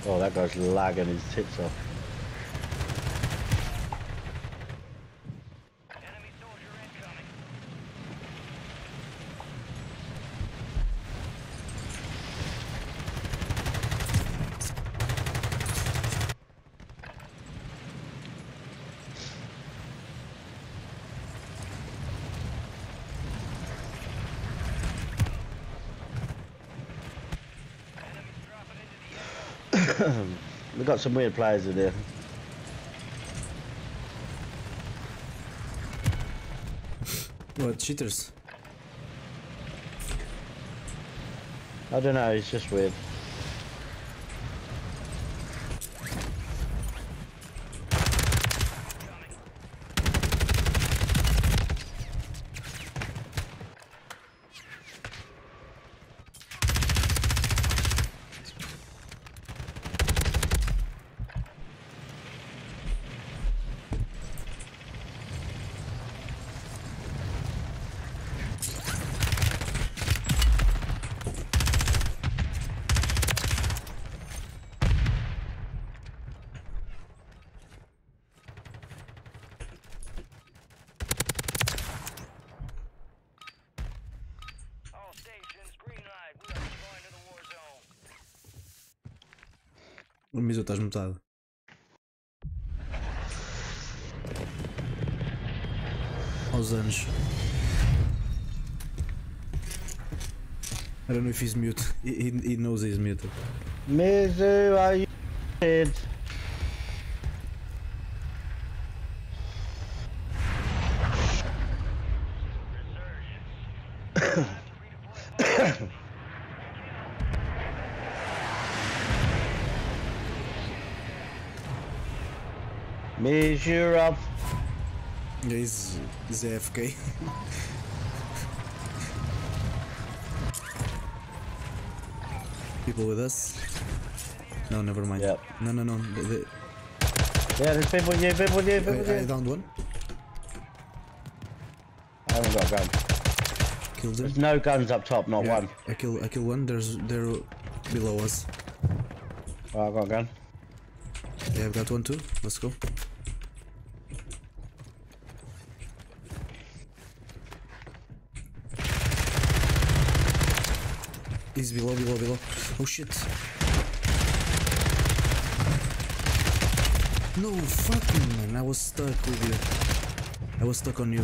Oh, that guy's lagging his tits off. Enemy soldier incoming. We got some weird players in there. What, cheaters? I don't know, it's just weird. O Mizu, estás mutado. Aos anos. I don't know if he's mute. He knows he's muted. Mizu, are you dead? Mizurov. Yeah, he's AFK. People with us? No, never mind. Yep. No. Yeah, there's people here, people here. I downed one. I haven't got a gun. Killed him. There's no guns up top, not one. I kill one. They're below us. Oh, I got a gun. Yeah, I've got one too. Let's go. He's below. Oh shit. No fucking man, I was stuck with you. I was stuck on you.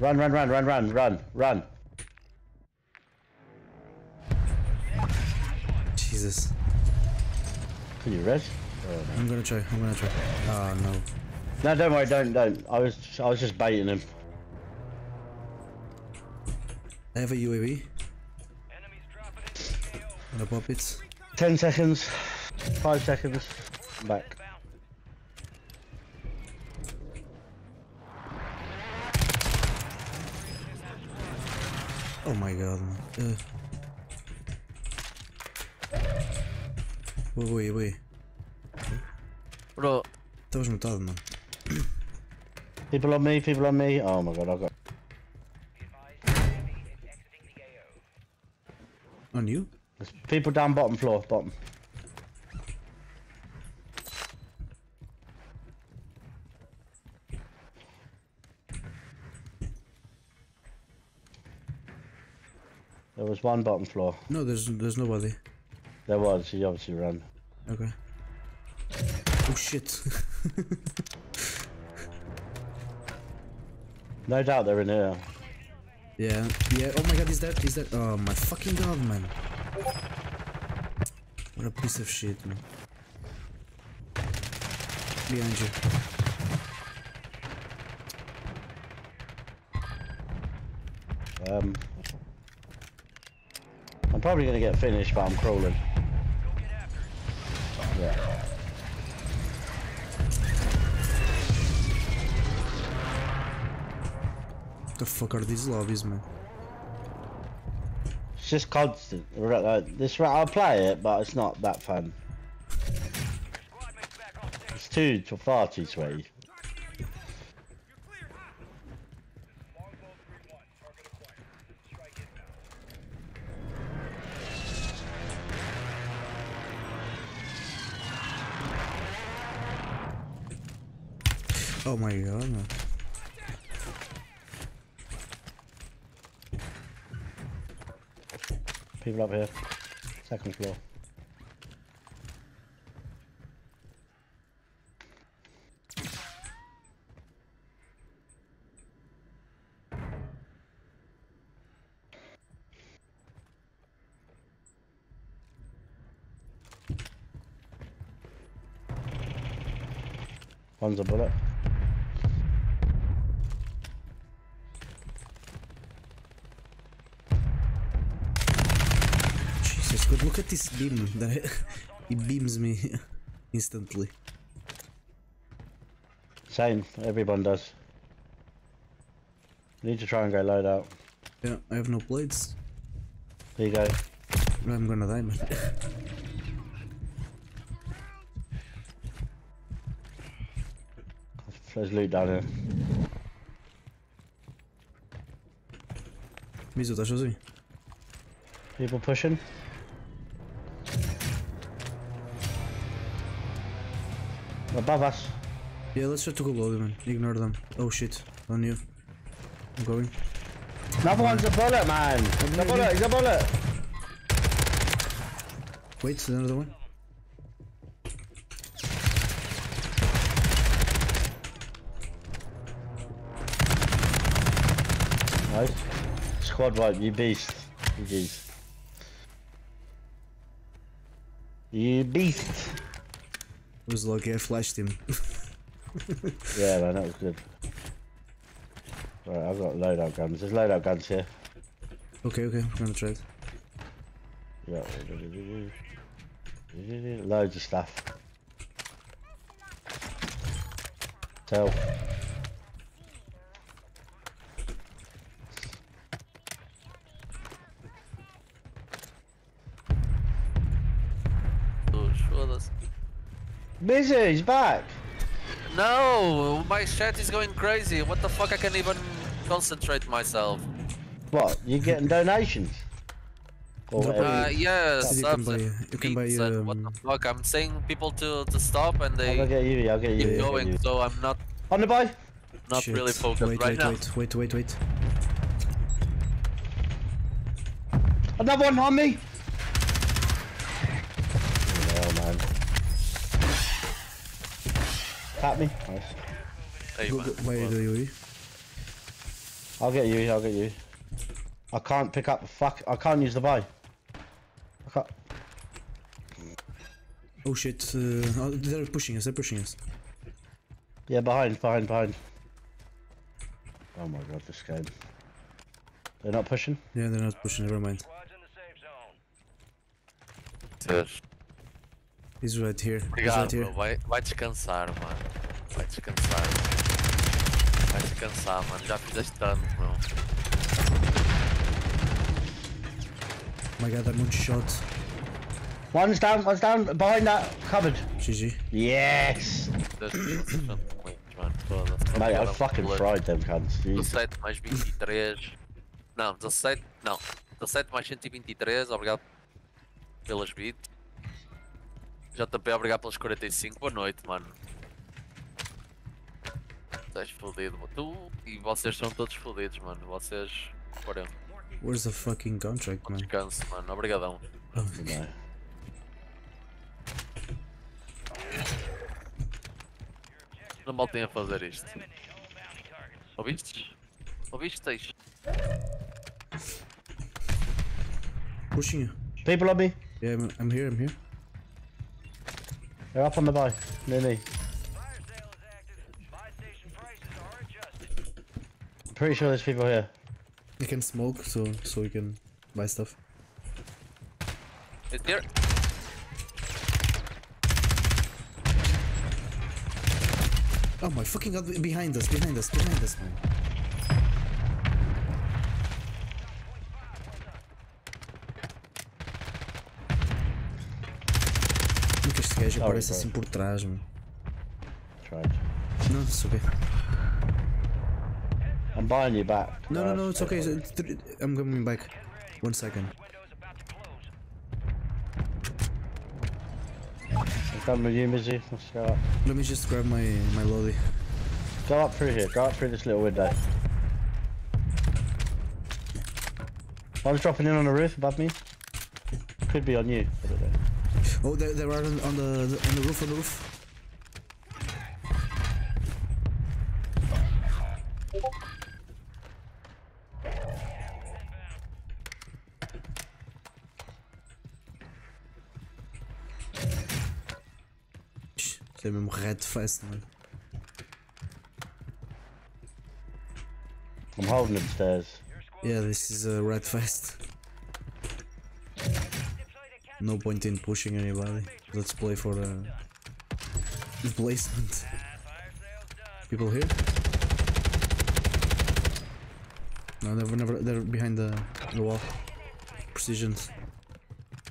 Run. Jesus. Can you rest? I'm gonna try. Ah, no. No, don't worry, don't. I was just baiting him. I have a UAV. I'm gonna pop it. 10 seconds. 5 seconds. I'm back. Oh my god, man. Wait. Bro. That was mutado, man. People on me. Oh my god, I got. On you? There's people down bottom floor. There was one bottom floor. No, there's nobody. There was, he obviously ran. Okay. Oh shit. No doubt they're in here. Yeah, oh my god, he's dead. Oh my fucking god, man. What a piece of shit, man. Behind you. I'm probably gonna get finished, but I'm crawling. Yeah. What the fuck are these lobbies, man? It's just constant. I'll play it, but it's not that fun. It's far too sweaty. Oh my god, man. People up here. Second floor. One's a bullet. Look at this beam, it beams me instantly. Same, everyone does. Need to try and go load out. Yeah, I have no plates. There you go. I'm gonna die, man. There's loot down here. Mizu, tá sozinho? People pushing. Above us. Yeah, let's try to go low, man. Ignore them. Oh shit, on you. I'm going. Another one's a bullet, man. He's a bullet. He's a bullet. Wait, there's another one. Nice. Squad wipe, you beast. You beast. You beast. It was lucky I flashed him. Yeah, man, that was good. Right, I've got loadout guns. There's loadout guns here. Okay, okay, I'm gonna trade. Yeah. Loads of stuff. Tell. Oh, sure, that's... Mizzy, he's back! No! My chat is going crazy. What the fuck? I can't even concentrate myself. What? You're getting donations? Yeah, subs and beats and what the fuck. I'm saying people to stop and they keep going, so I'm not... On the bike! Not shit. Really focused right now. Wait. Another one on me! Oh man. Pat me. Nice. Hey, wait, I'll get you. I can't pick up the fuck. I can't use the buy. I can't. Oh shit, they're pushing us. Yeah, behind. Oh my god, this game. They're not pushing? Yeah, they're not pushing, never mind. He's right here. He's right here. Vai descansar, mano. Já fizeste tanto, meu. My god, that one shot. One's down, behind that cupboard. GG. Yes! Mate, I fucking fried them cunts. 17 mais 23. Não, 17. Não. 17 mais 123, obrigado pelas bits. JP, obrigado pelas 45, boa noite, mano. Estás fodido, tu e vocês são todos fodidos, mano. Vocês. Porém. Where's the fucking contract, man? Descanso, mano. Obrigadão. Oh, okay. Não voltem a fazer isto. Ouvistes? Ouvistes? Pushing you. People on me. Yeah, I'm here. They're up on the buy, near me. I'm pretty sure there's people here. You can smoke, so you can buy stuff. It's there. Oh my fucking god, behind us, man. Nunca este gajo aparece assim por trás, mano. Não, subi. I'm buying you back. No, it's okay. I'm coming back. 1 second. I'm coming with you, Mizzy. Let's go up. Let me just grab my lolly. Go up through here. Go up through this little window. I was dropping in on the roof above me. Could be on you. I don't know. Oh, they are on the roof. C'est même red face, man. I'm holding upstairs. Yeah, this is a red fest. No point in pushing anybody. Let's play for the placement. People here? No, they're behind the wall. Precisions.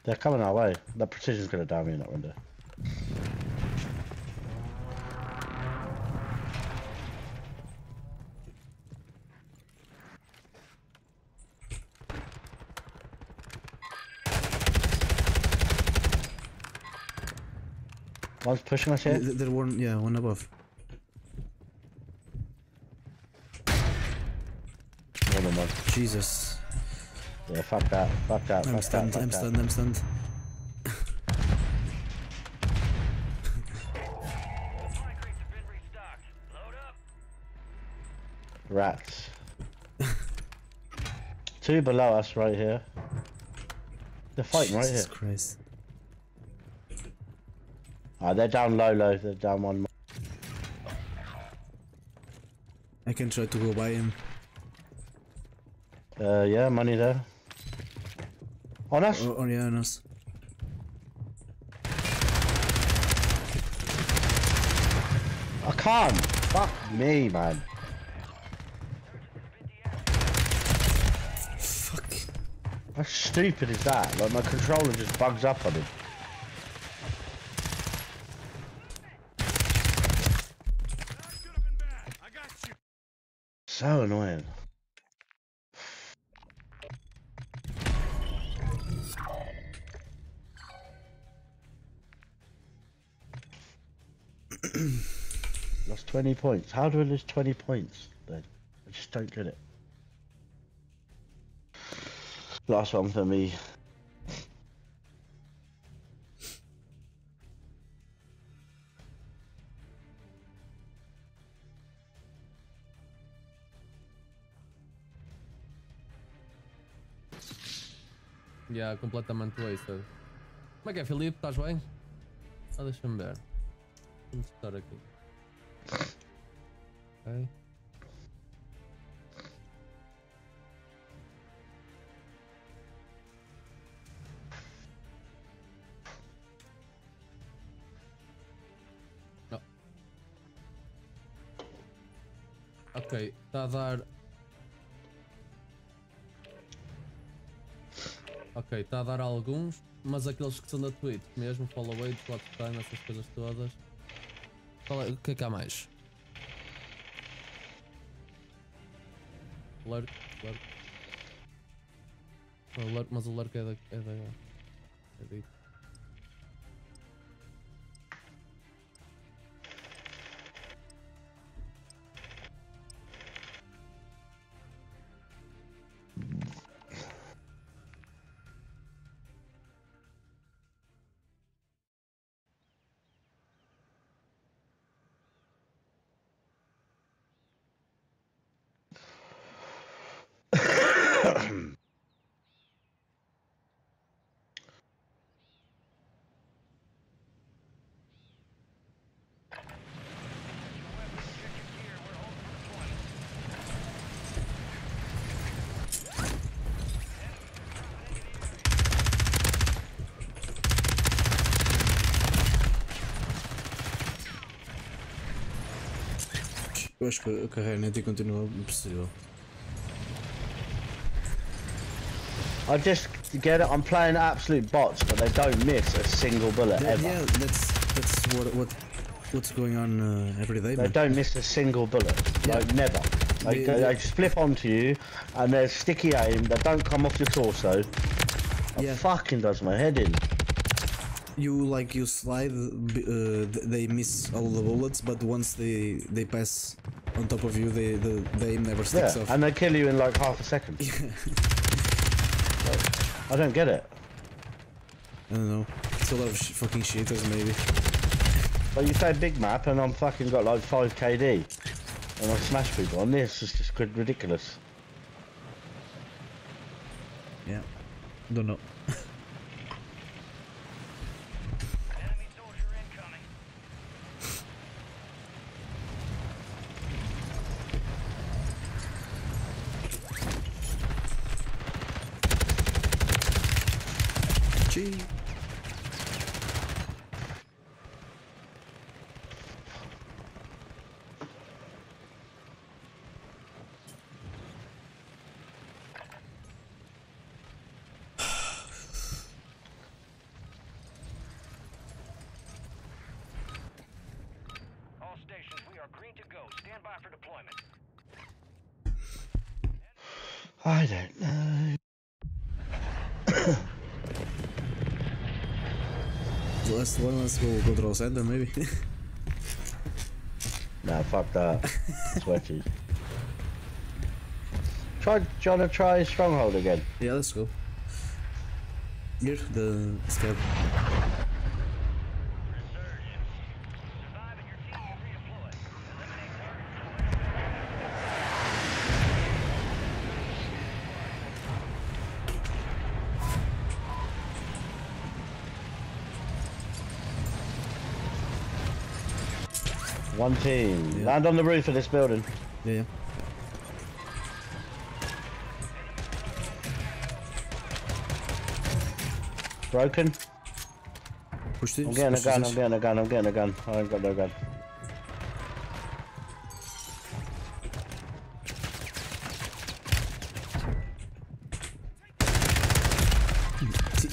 They're coming our way. That precision's gonna die me in that window. One's pushing us here? There one, yeah, one above. someone. Jesus. Yeah, fuck that. Fuck that. I'm stunned. Rats. Two below us right here. They're fighting right here. Jesus Christ. Ah, they're down low. They're down one more. I can try to go by him. Yeah, money there. On us? Oh, yeah, on us. I can't. Fuck me, man. Fuck. How stupid is that? Like, my controller just bugs up on him. So annoying. Lost 20 points. How do I lose 20 points then? I just don't get it. Last one for me. Yeah, completamente wasted. Como é que é, Filipe? Estás bem? Ah, deixa-me ver. Vamos estar aqui. Ok. Não. Ok, está a dar... Ok, está a dar alguns, mas aqueles que são da Twitch mesmo, follow aid, flat time, essas coisas todas. O que é que há mais? Lurk, lurk. Oh, lurk, mas o lurk é da... é da... Eu acho que a carreira net continua impossível. I just get it. I'm playing absolute bots, but they don't miss a single bullet ever. Yeah, that's what's going on every day. They don't miss a single bullet, like never. They just flip onto you, and they're sticky aim. They don't come off your torso. Yeah. It fucking does my head in. You slide. They miss all the bullets, but once they pass on top of you, the aim never sticks off. And they kill you in like half a second. I don't get it. I don't know. It's a lot of fucking cheaters, maybe. But you say big map, and I'm fucking got like 5 KD, and I smash people. And this is just ridiculous. Yeah. Don't know. I don't know. The last one, let's go control center, maybe? Nah, fuck that. Sweaty. Do you want to try Stronghold again? Yeah, let's go. Here, the stab. One team. Yeah. Land on the roof of this building. Yeah. Broken. Push this. I'm getting a gun. I ain't got no gun.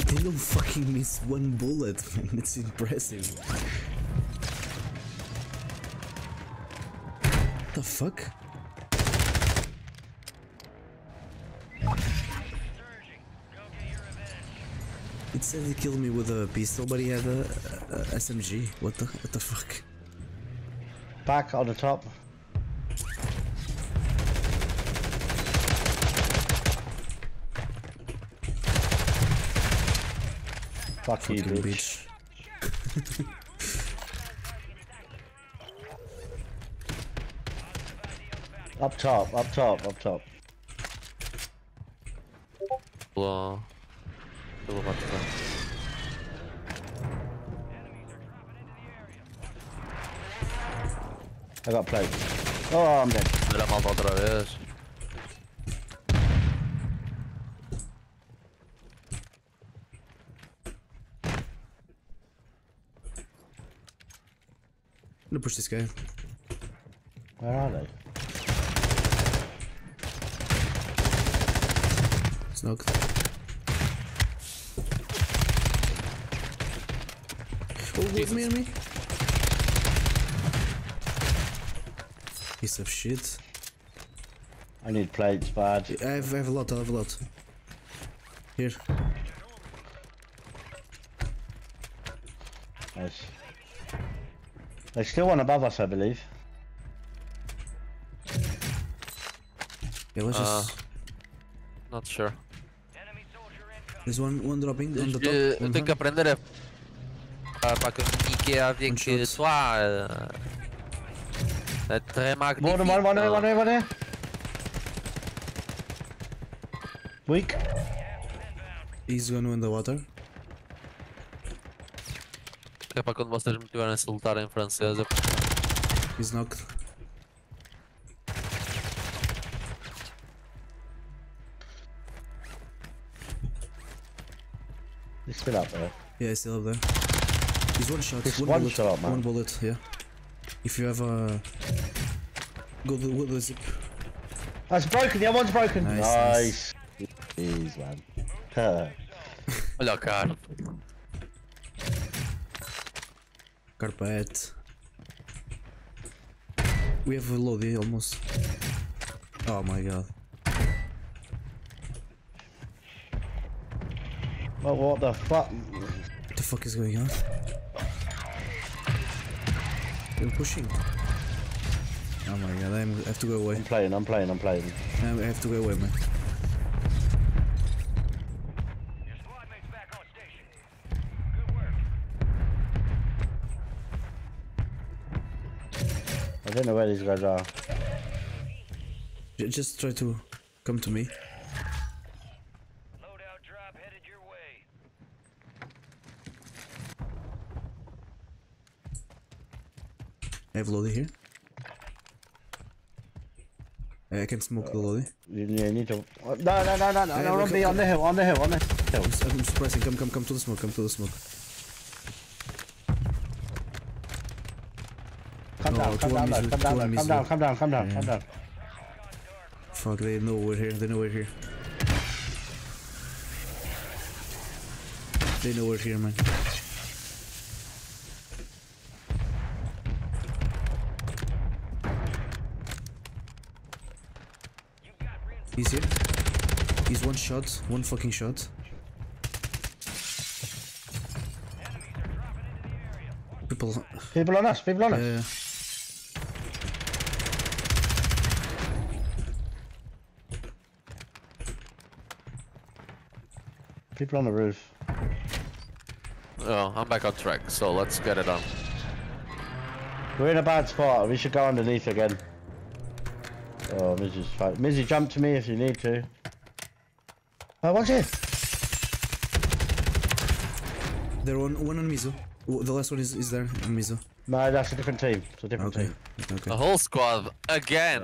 They don't fucking miss one bullet. It's impressive. What the fuck? It said he killed me with a pistol, but he had a SMG. What the fuck? Back on the top. Fuck you, bitch. Up top. Blah. I got played. Oh, I'm dead. Me la mato otra vez. I'm gonna push this guy. Where are they? Snoke. Oh, wait, me. Piece of shit. I need plates, bad. I have a lot. Here. Nice. There's still one above us, I believe. Yeah, let's just... Not sure. There's one dropping on the top. Tenho que aprender a... para que havia que soar... É très magnífico. One way. Weak. He's going in the water. É para quando vocês me tiverem a soltar em francês. He's knocked. He's still up there. Yeah, he's still up there. He's one shot. One bullet, man. One bullet, yeah. If you have a... Go to the zip. That's broken, the other one's broken. Nice. Jeez, man. Olha o cara. Carpet. We have a load here almost. Oh my god. Well, what the fuck? What the fuck is going on? They're pushing. Oh my god, I have to go away. I'm playing. I have to go away, man. Your squad mate's back on station. Good work. I don't know where these guys are. Just try to come to me. Loadout drop headed your way. I have Lodi here. I can smoke the lolly. You need to... No, don't be on the hill. I'm surprising, come to the smoke, Come down. Fuck, they know we're here, man. He's here. He's one shot. One fucking shot. People on us. Yeah. People on the roof. Oh, I'm back on track, so let's get it on. We're in a bad spot. We should go underneath again. Oh, Mizzy's fine. Mizzy, jump to me if you need to. Oh, watch it! There one on Mizu. The last one is there on Mizu. No, that's a different team. It's a different team. Okay. The whole squad again.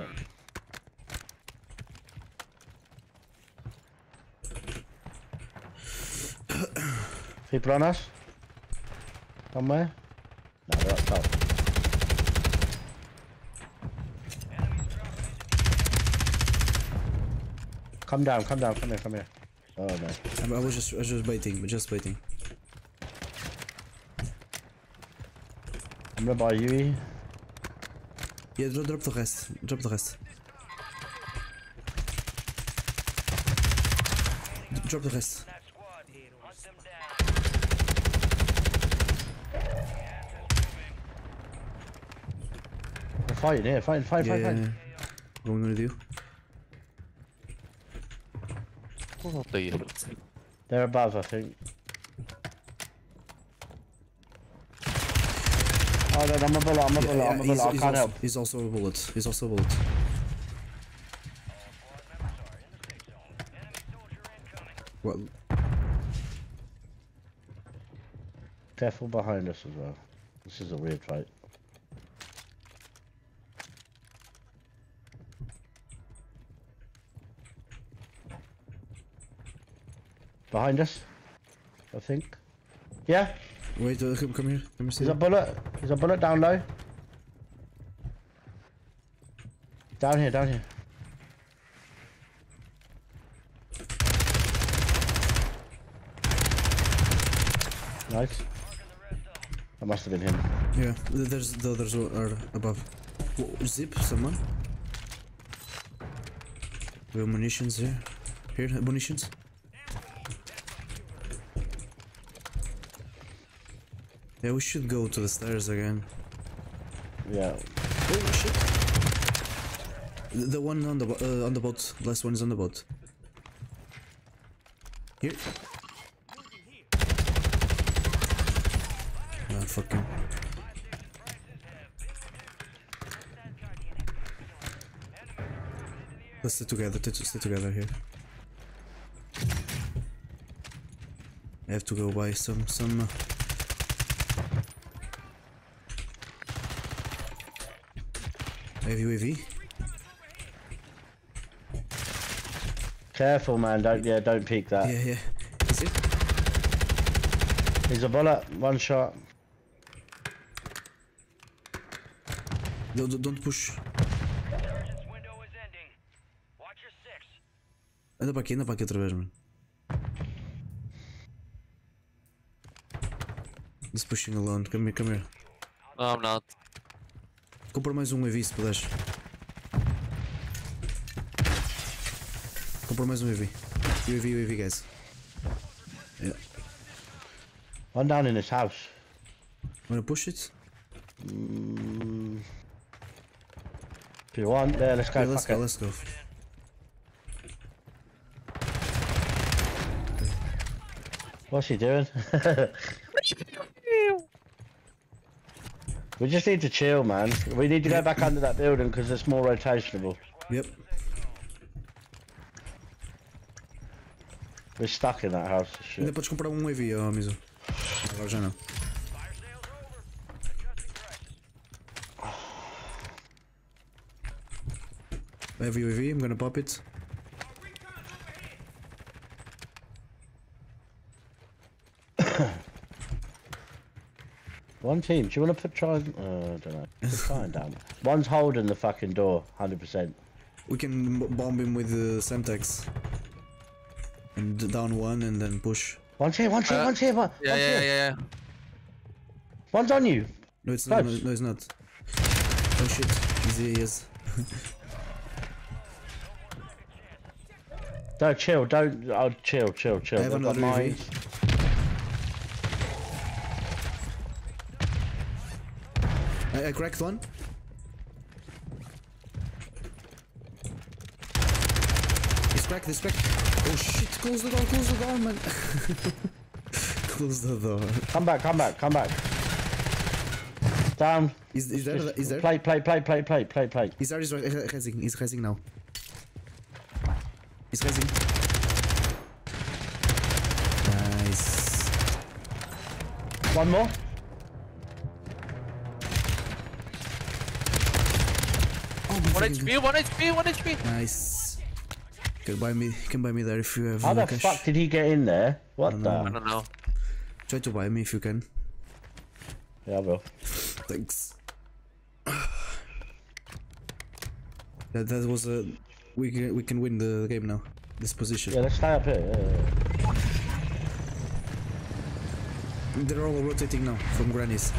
People on us? Somewhere? No, they're up top. Come down, come down, come here, come here. Oh no. I was just waiting, waiting. I'm gonna buy Yui. Yeah, drop the rest. Drop the rest. Drop the rest. Fighting here, fight. What am I gonna do? They're above, I think. Oh no, I'm a bullet, I'm a bullet, I can't help. He's also a bullet, What? Careful behind us as well. This is a weird fight. Behind us, I think. Yeah. Wait, come here. Let me see. There's a bullet. There's a bullet down low. Down here, down here. Nice. That must have been him. Yeah. There's the others are above. Zip someone. We have munitions here. Here, munitions. Yeah, we should go to the stairs again. Yeah. Oh shit! The one on the boat. Last one is on the boat. Here. Ah, fuck him. Let's stay together. Stay together here. I have to go buy some. Heavy UAV. Careful, man. Don't peek that. Yeah. Is it? He's a bullet. One shot. Don't push. The emergence window is ending. Watch your six. Anda para aqui outra vez, mano. He's pushing alone. Come here. No, I'm not. Compra mais EV se puderes. Compra mais EV. UAV, guys. Yeah. One down in this house. Wanna push it? If you want, there, let's go. Yeah, let's go. What's he doing? We just need to chill, man. We need to go back under that building because it's more rotationable. Yep. We're stuck in that house. Shit. Ainda podes comprar EV, ó, Mizu. Agora já não. Heavy UAV, I'm gonna pop it. One team, do you want to try and... I don't know. Let's find out. One's holding the fucking door, 100%. We can bomb him with the Semtex. And down one and then push. One's here. Yeah. One's on you. No, it's not. No, it's not. Oh shit. Easy, yes. Don't chill, don't... Oh, chill. I have another UAV. I cracked one. This back. Oh shit, close the door, man. Close the door. Come back. Down. Is there? Play. He's raising now. He's raising. Nice. One more. One HP. Nice. You can buy me there if you have. How the cash. Fuck did he get in there? I don't know. Try to buy me if you can. Yeah, I will. Thanks. That was a. We can win the game now. This position. Yeah, let's stay up here. Yeah. They're all rotating now from grannies.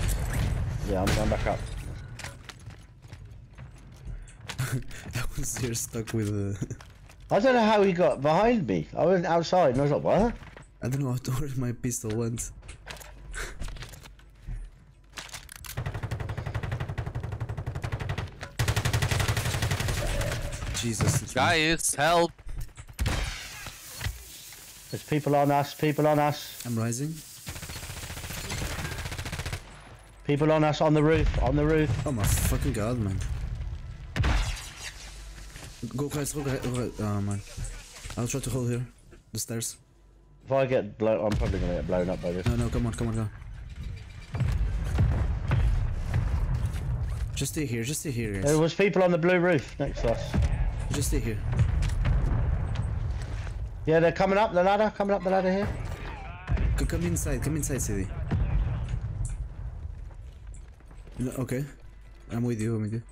Yeah, I'm going back up. I was here stuck with I don't know how he got behind me. I went outside and I was like, what? I don't know where my pistol went. Jesus. Guys, help! There's people on us. I'm rising. People on us, on the roof. Oh my fucking god, man. Go guys. Oh man. I'll try to hold here. The stairs. If I get blown, I'm probably gonna get blown up by this. No, come on. Just stay here, guys. There was people on the blue roof next to us. Just stay here. Yeah, they're coming up the ladder here. Come inside, City. No, okay. I'm with you.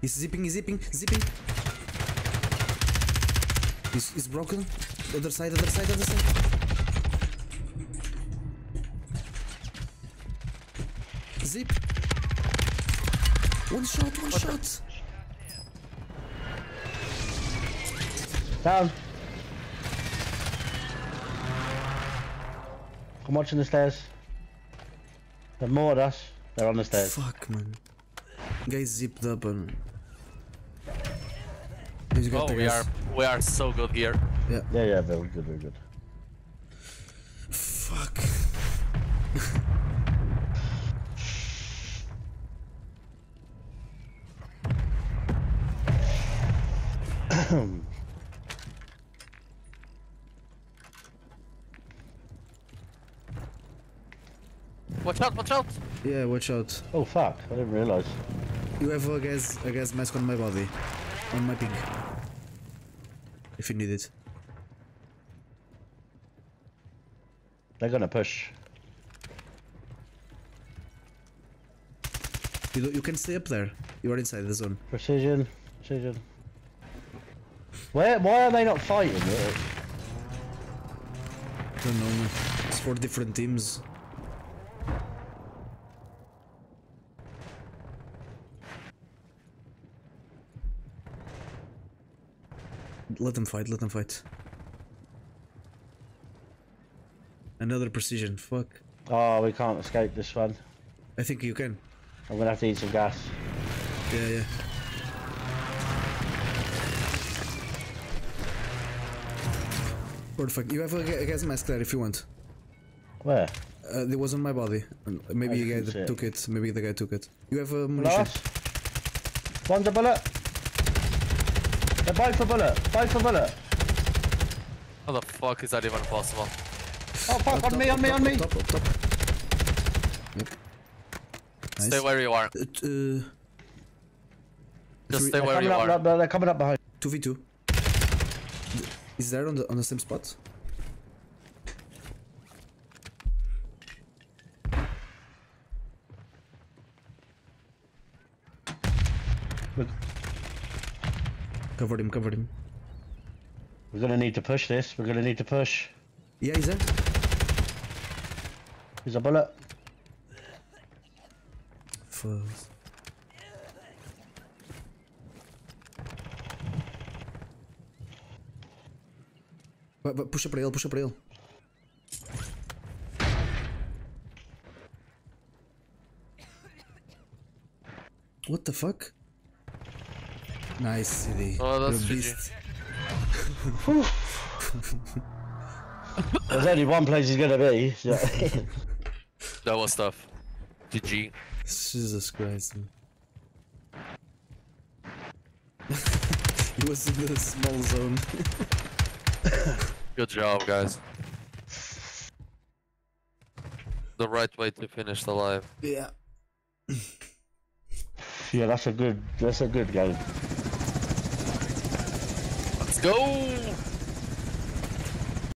He's zipping. It's broken. Other side. Zip. One shot. Down. I'm watching the stairs. They're more at us. They're on the stairs. Fuck, man. Guys zipped up and... Oh, we are so good here. Yeah, very good. Fuck. Watch out! Yeah, watch out. Oh fuck, I didn't realize. You have a gas mask on my body. On my ping. If you need it. They're gonna push. You can stay up there. You are inside the zone. Precision. Why are they not fighting? I don't know. It's 4 different teams. Let them fight. Another precision, fuck. Oh, we can't escape this one. I think you can. I'm gonna have to eat some gas. Yeah. Perfect. You have a gas mask there if you want. Where? It was on my body. Maybe the guy took it. You have a munition. One's a bullet. They're both for bullet. How the fuck is that even possible? Oh fuck, on me! Top. Yep. Nice. Stay where you are. Just stay where you are. They're coming up behind. 2v2. Is there on the same spot? Look. Covered him. We're gonna need to push. Yeah, he's there. He's a bullet. First. But push up rail. What the fuck? Nice, City. Oh, that's a beast. There's only one place he's gonna be. That was tough. GG. Jesus Christ. He was in the small zone. Good job, guys. The right way to finish the live. Yeah. Yeah, that's a good game. Let's go!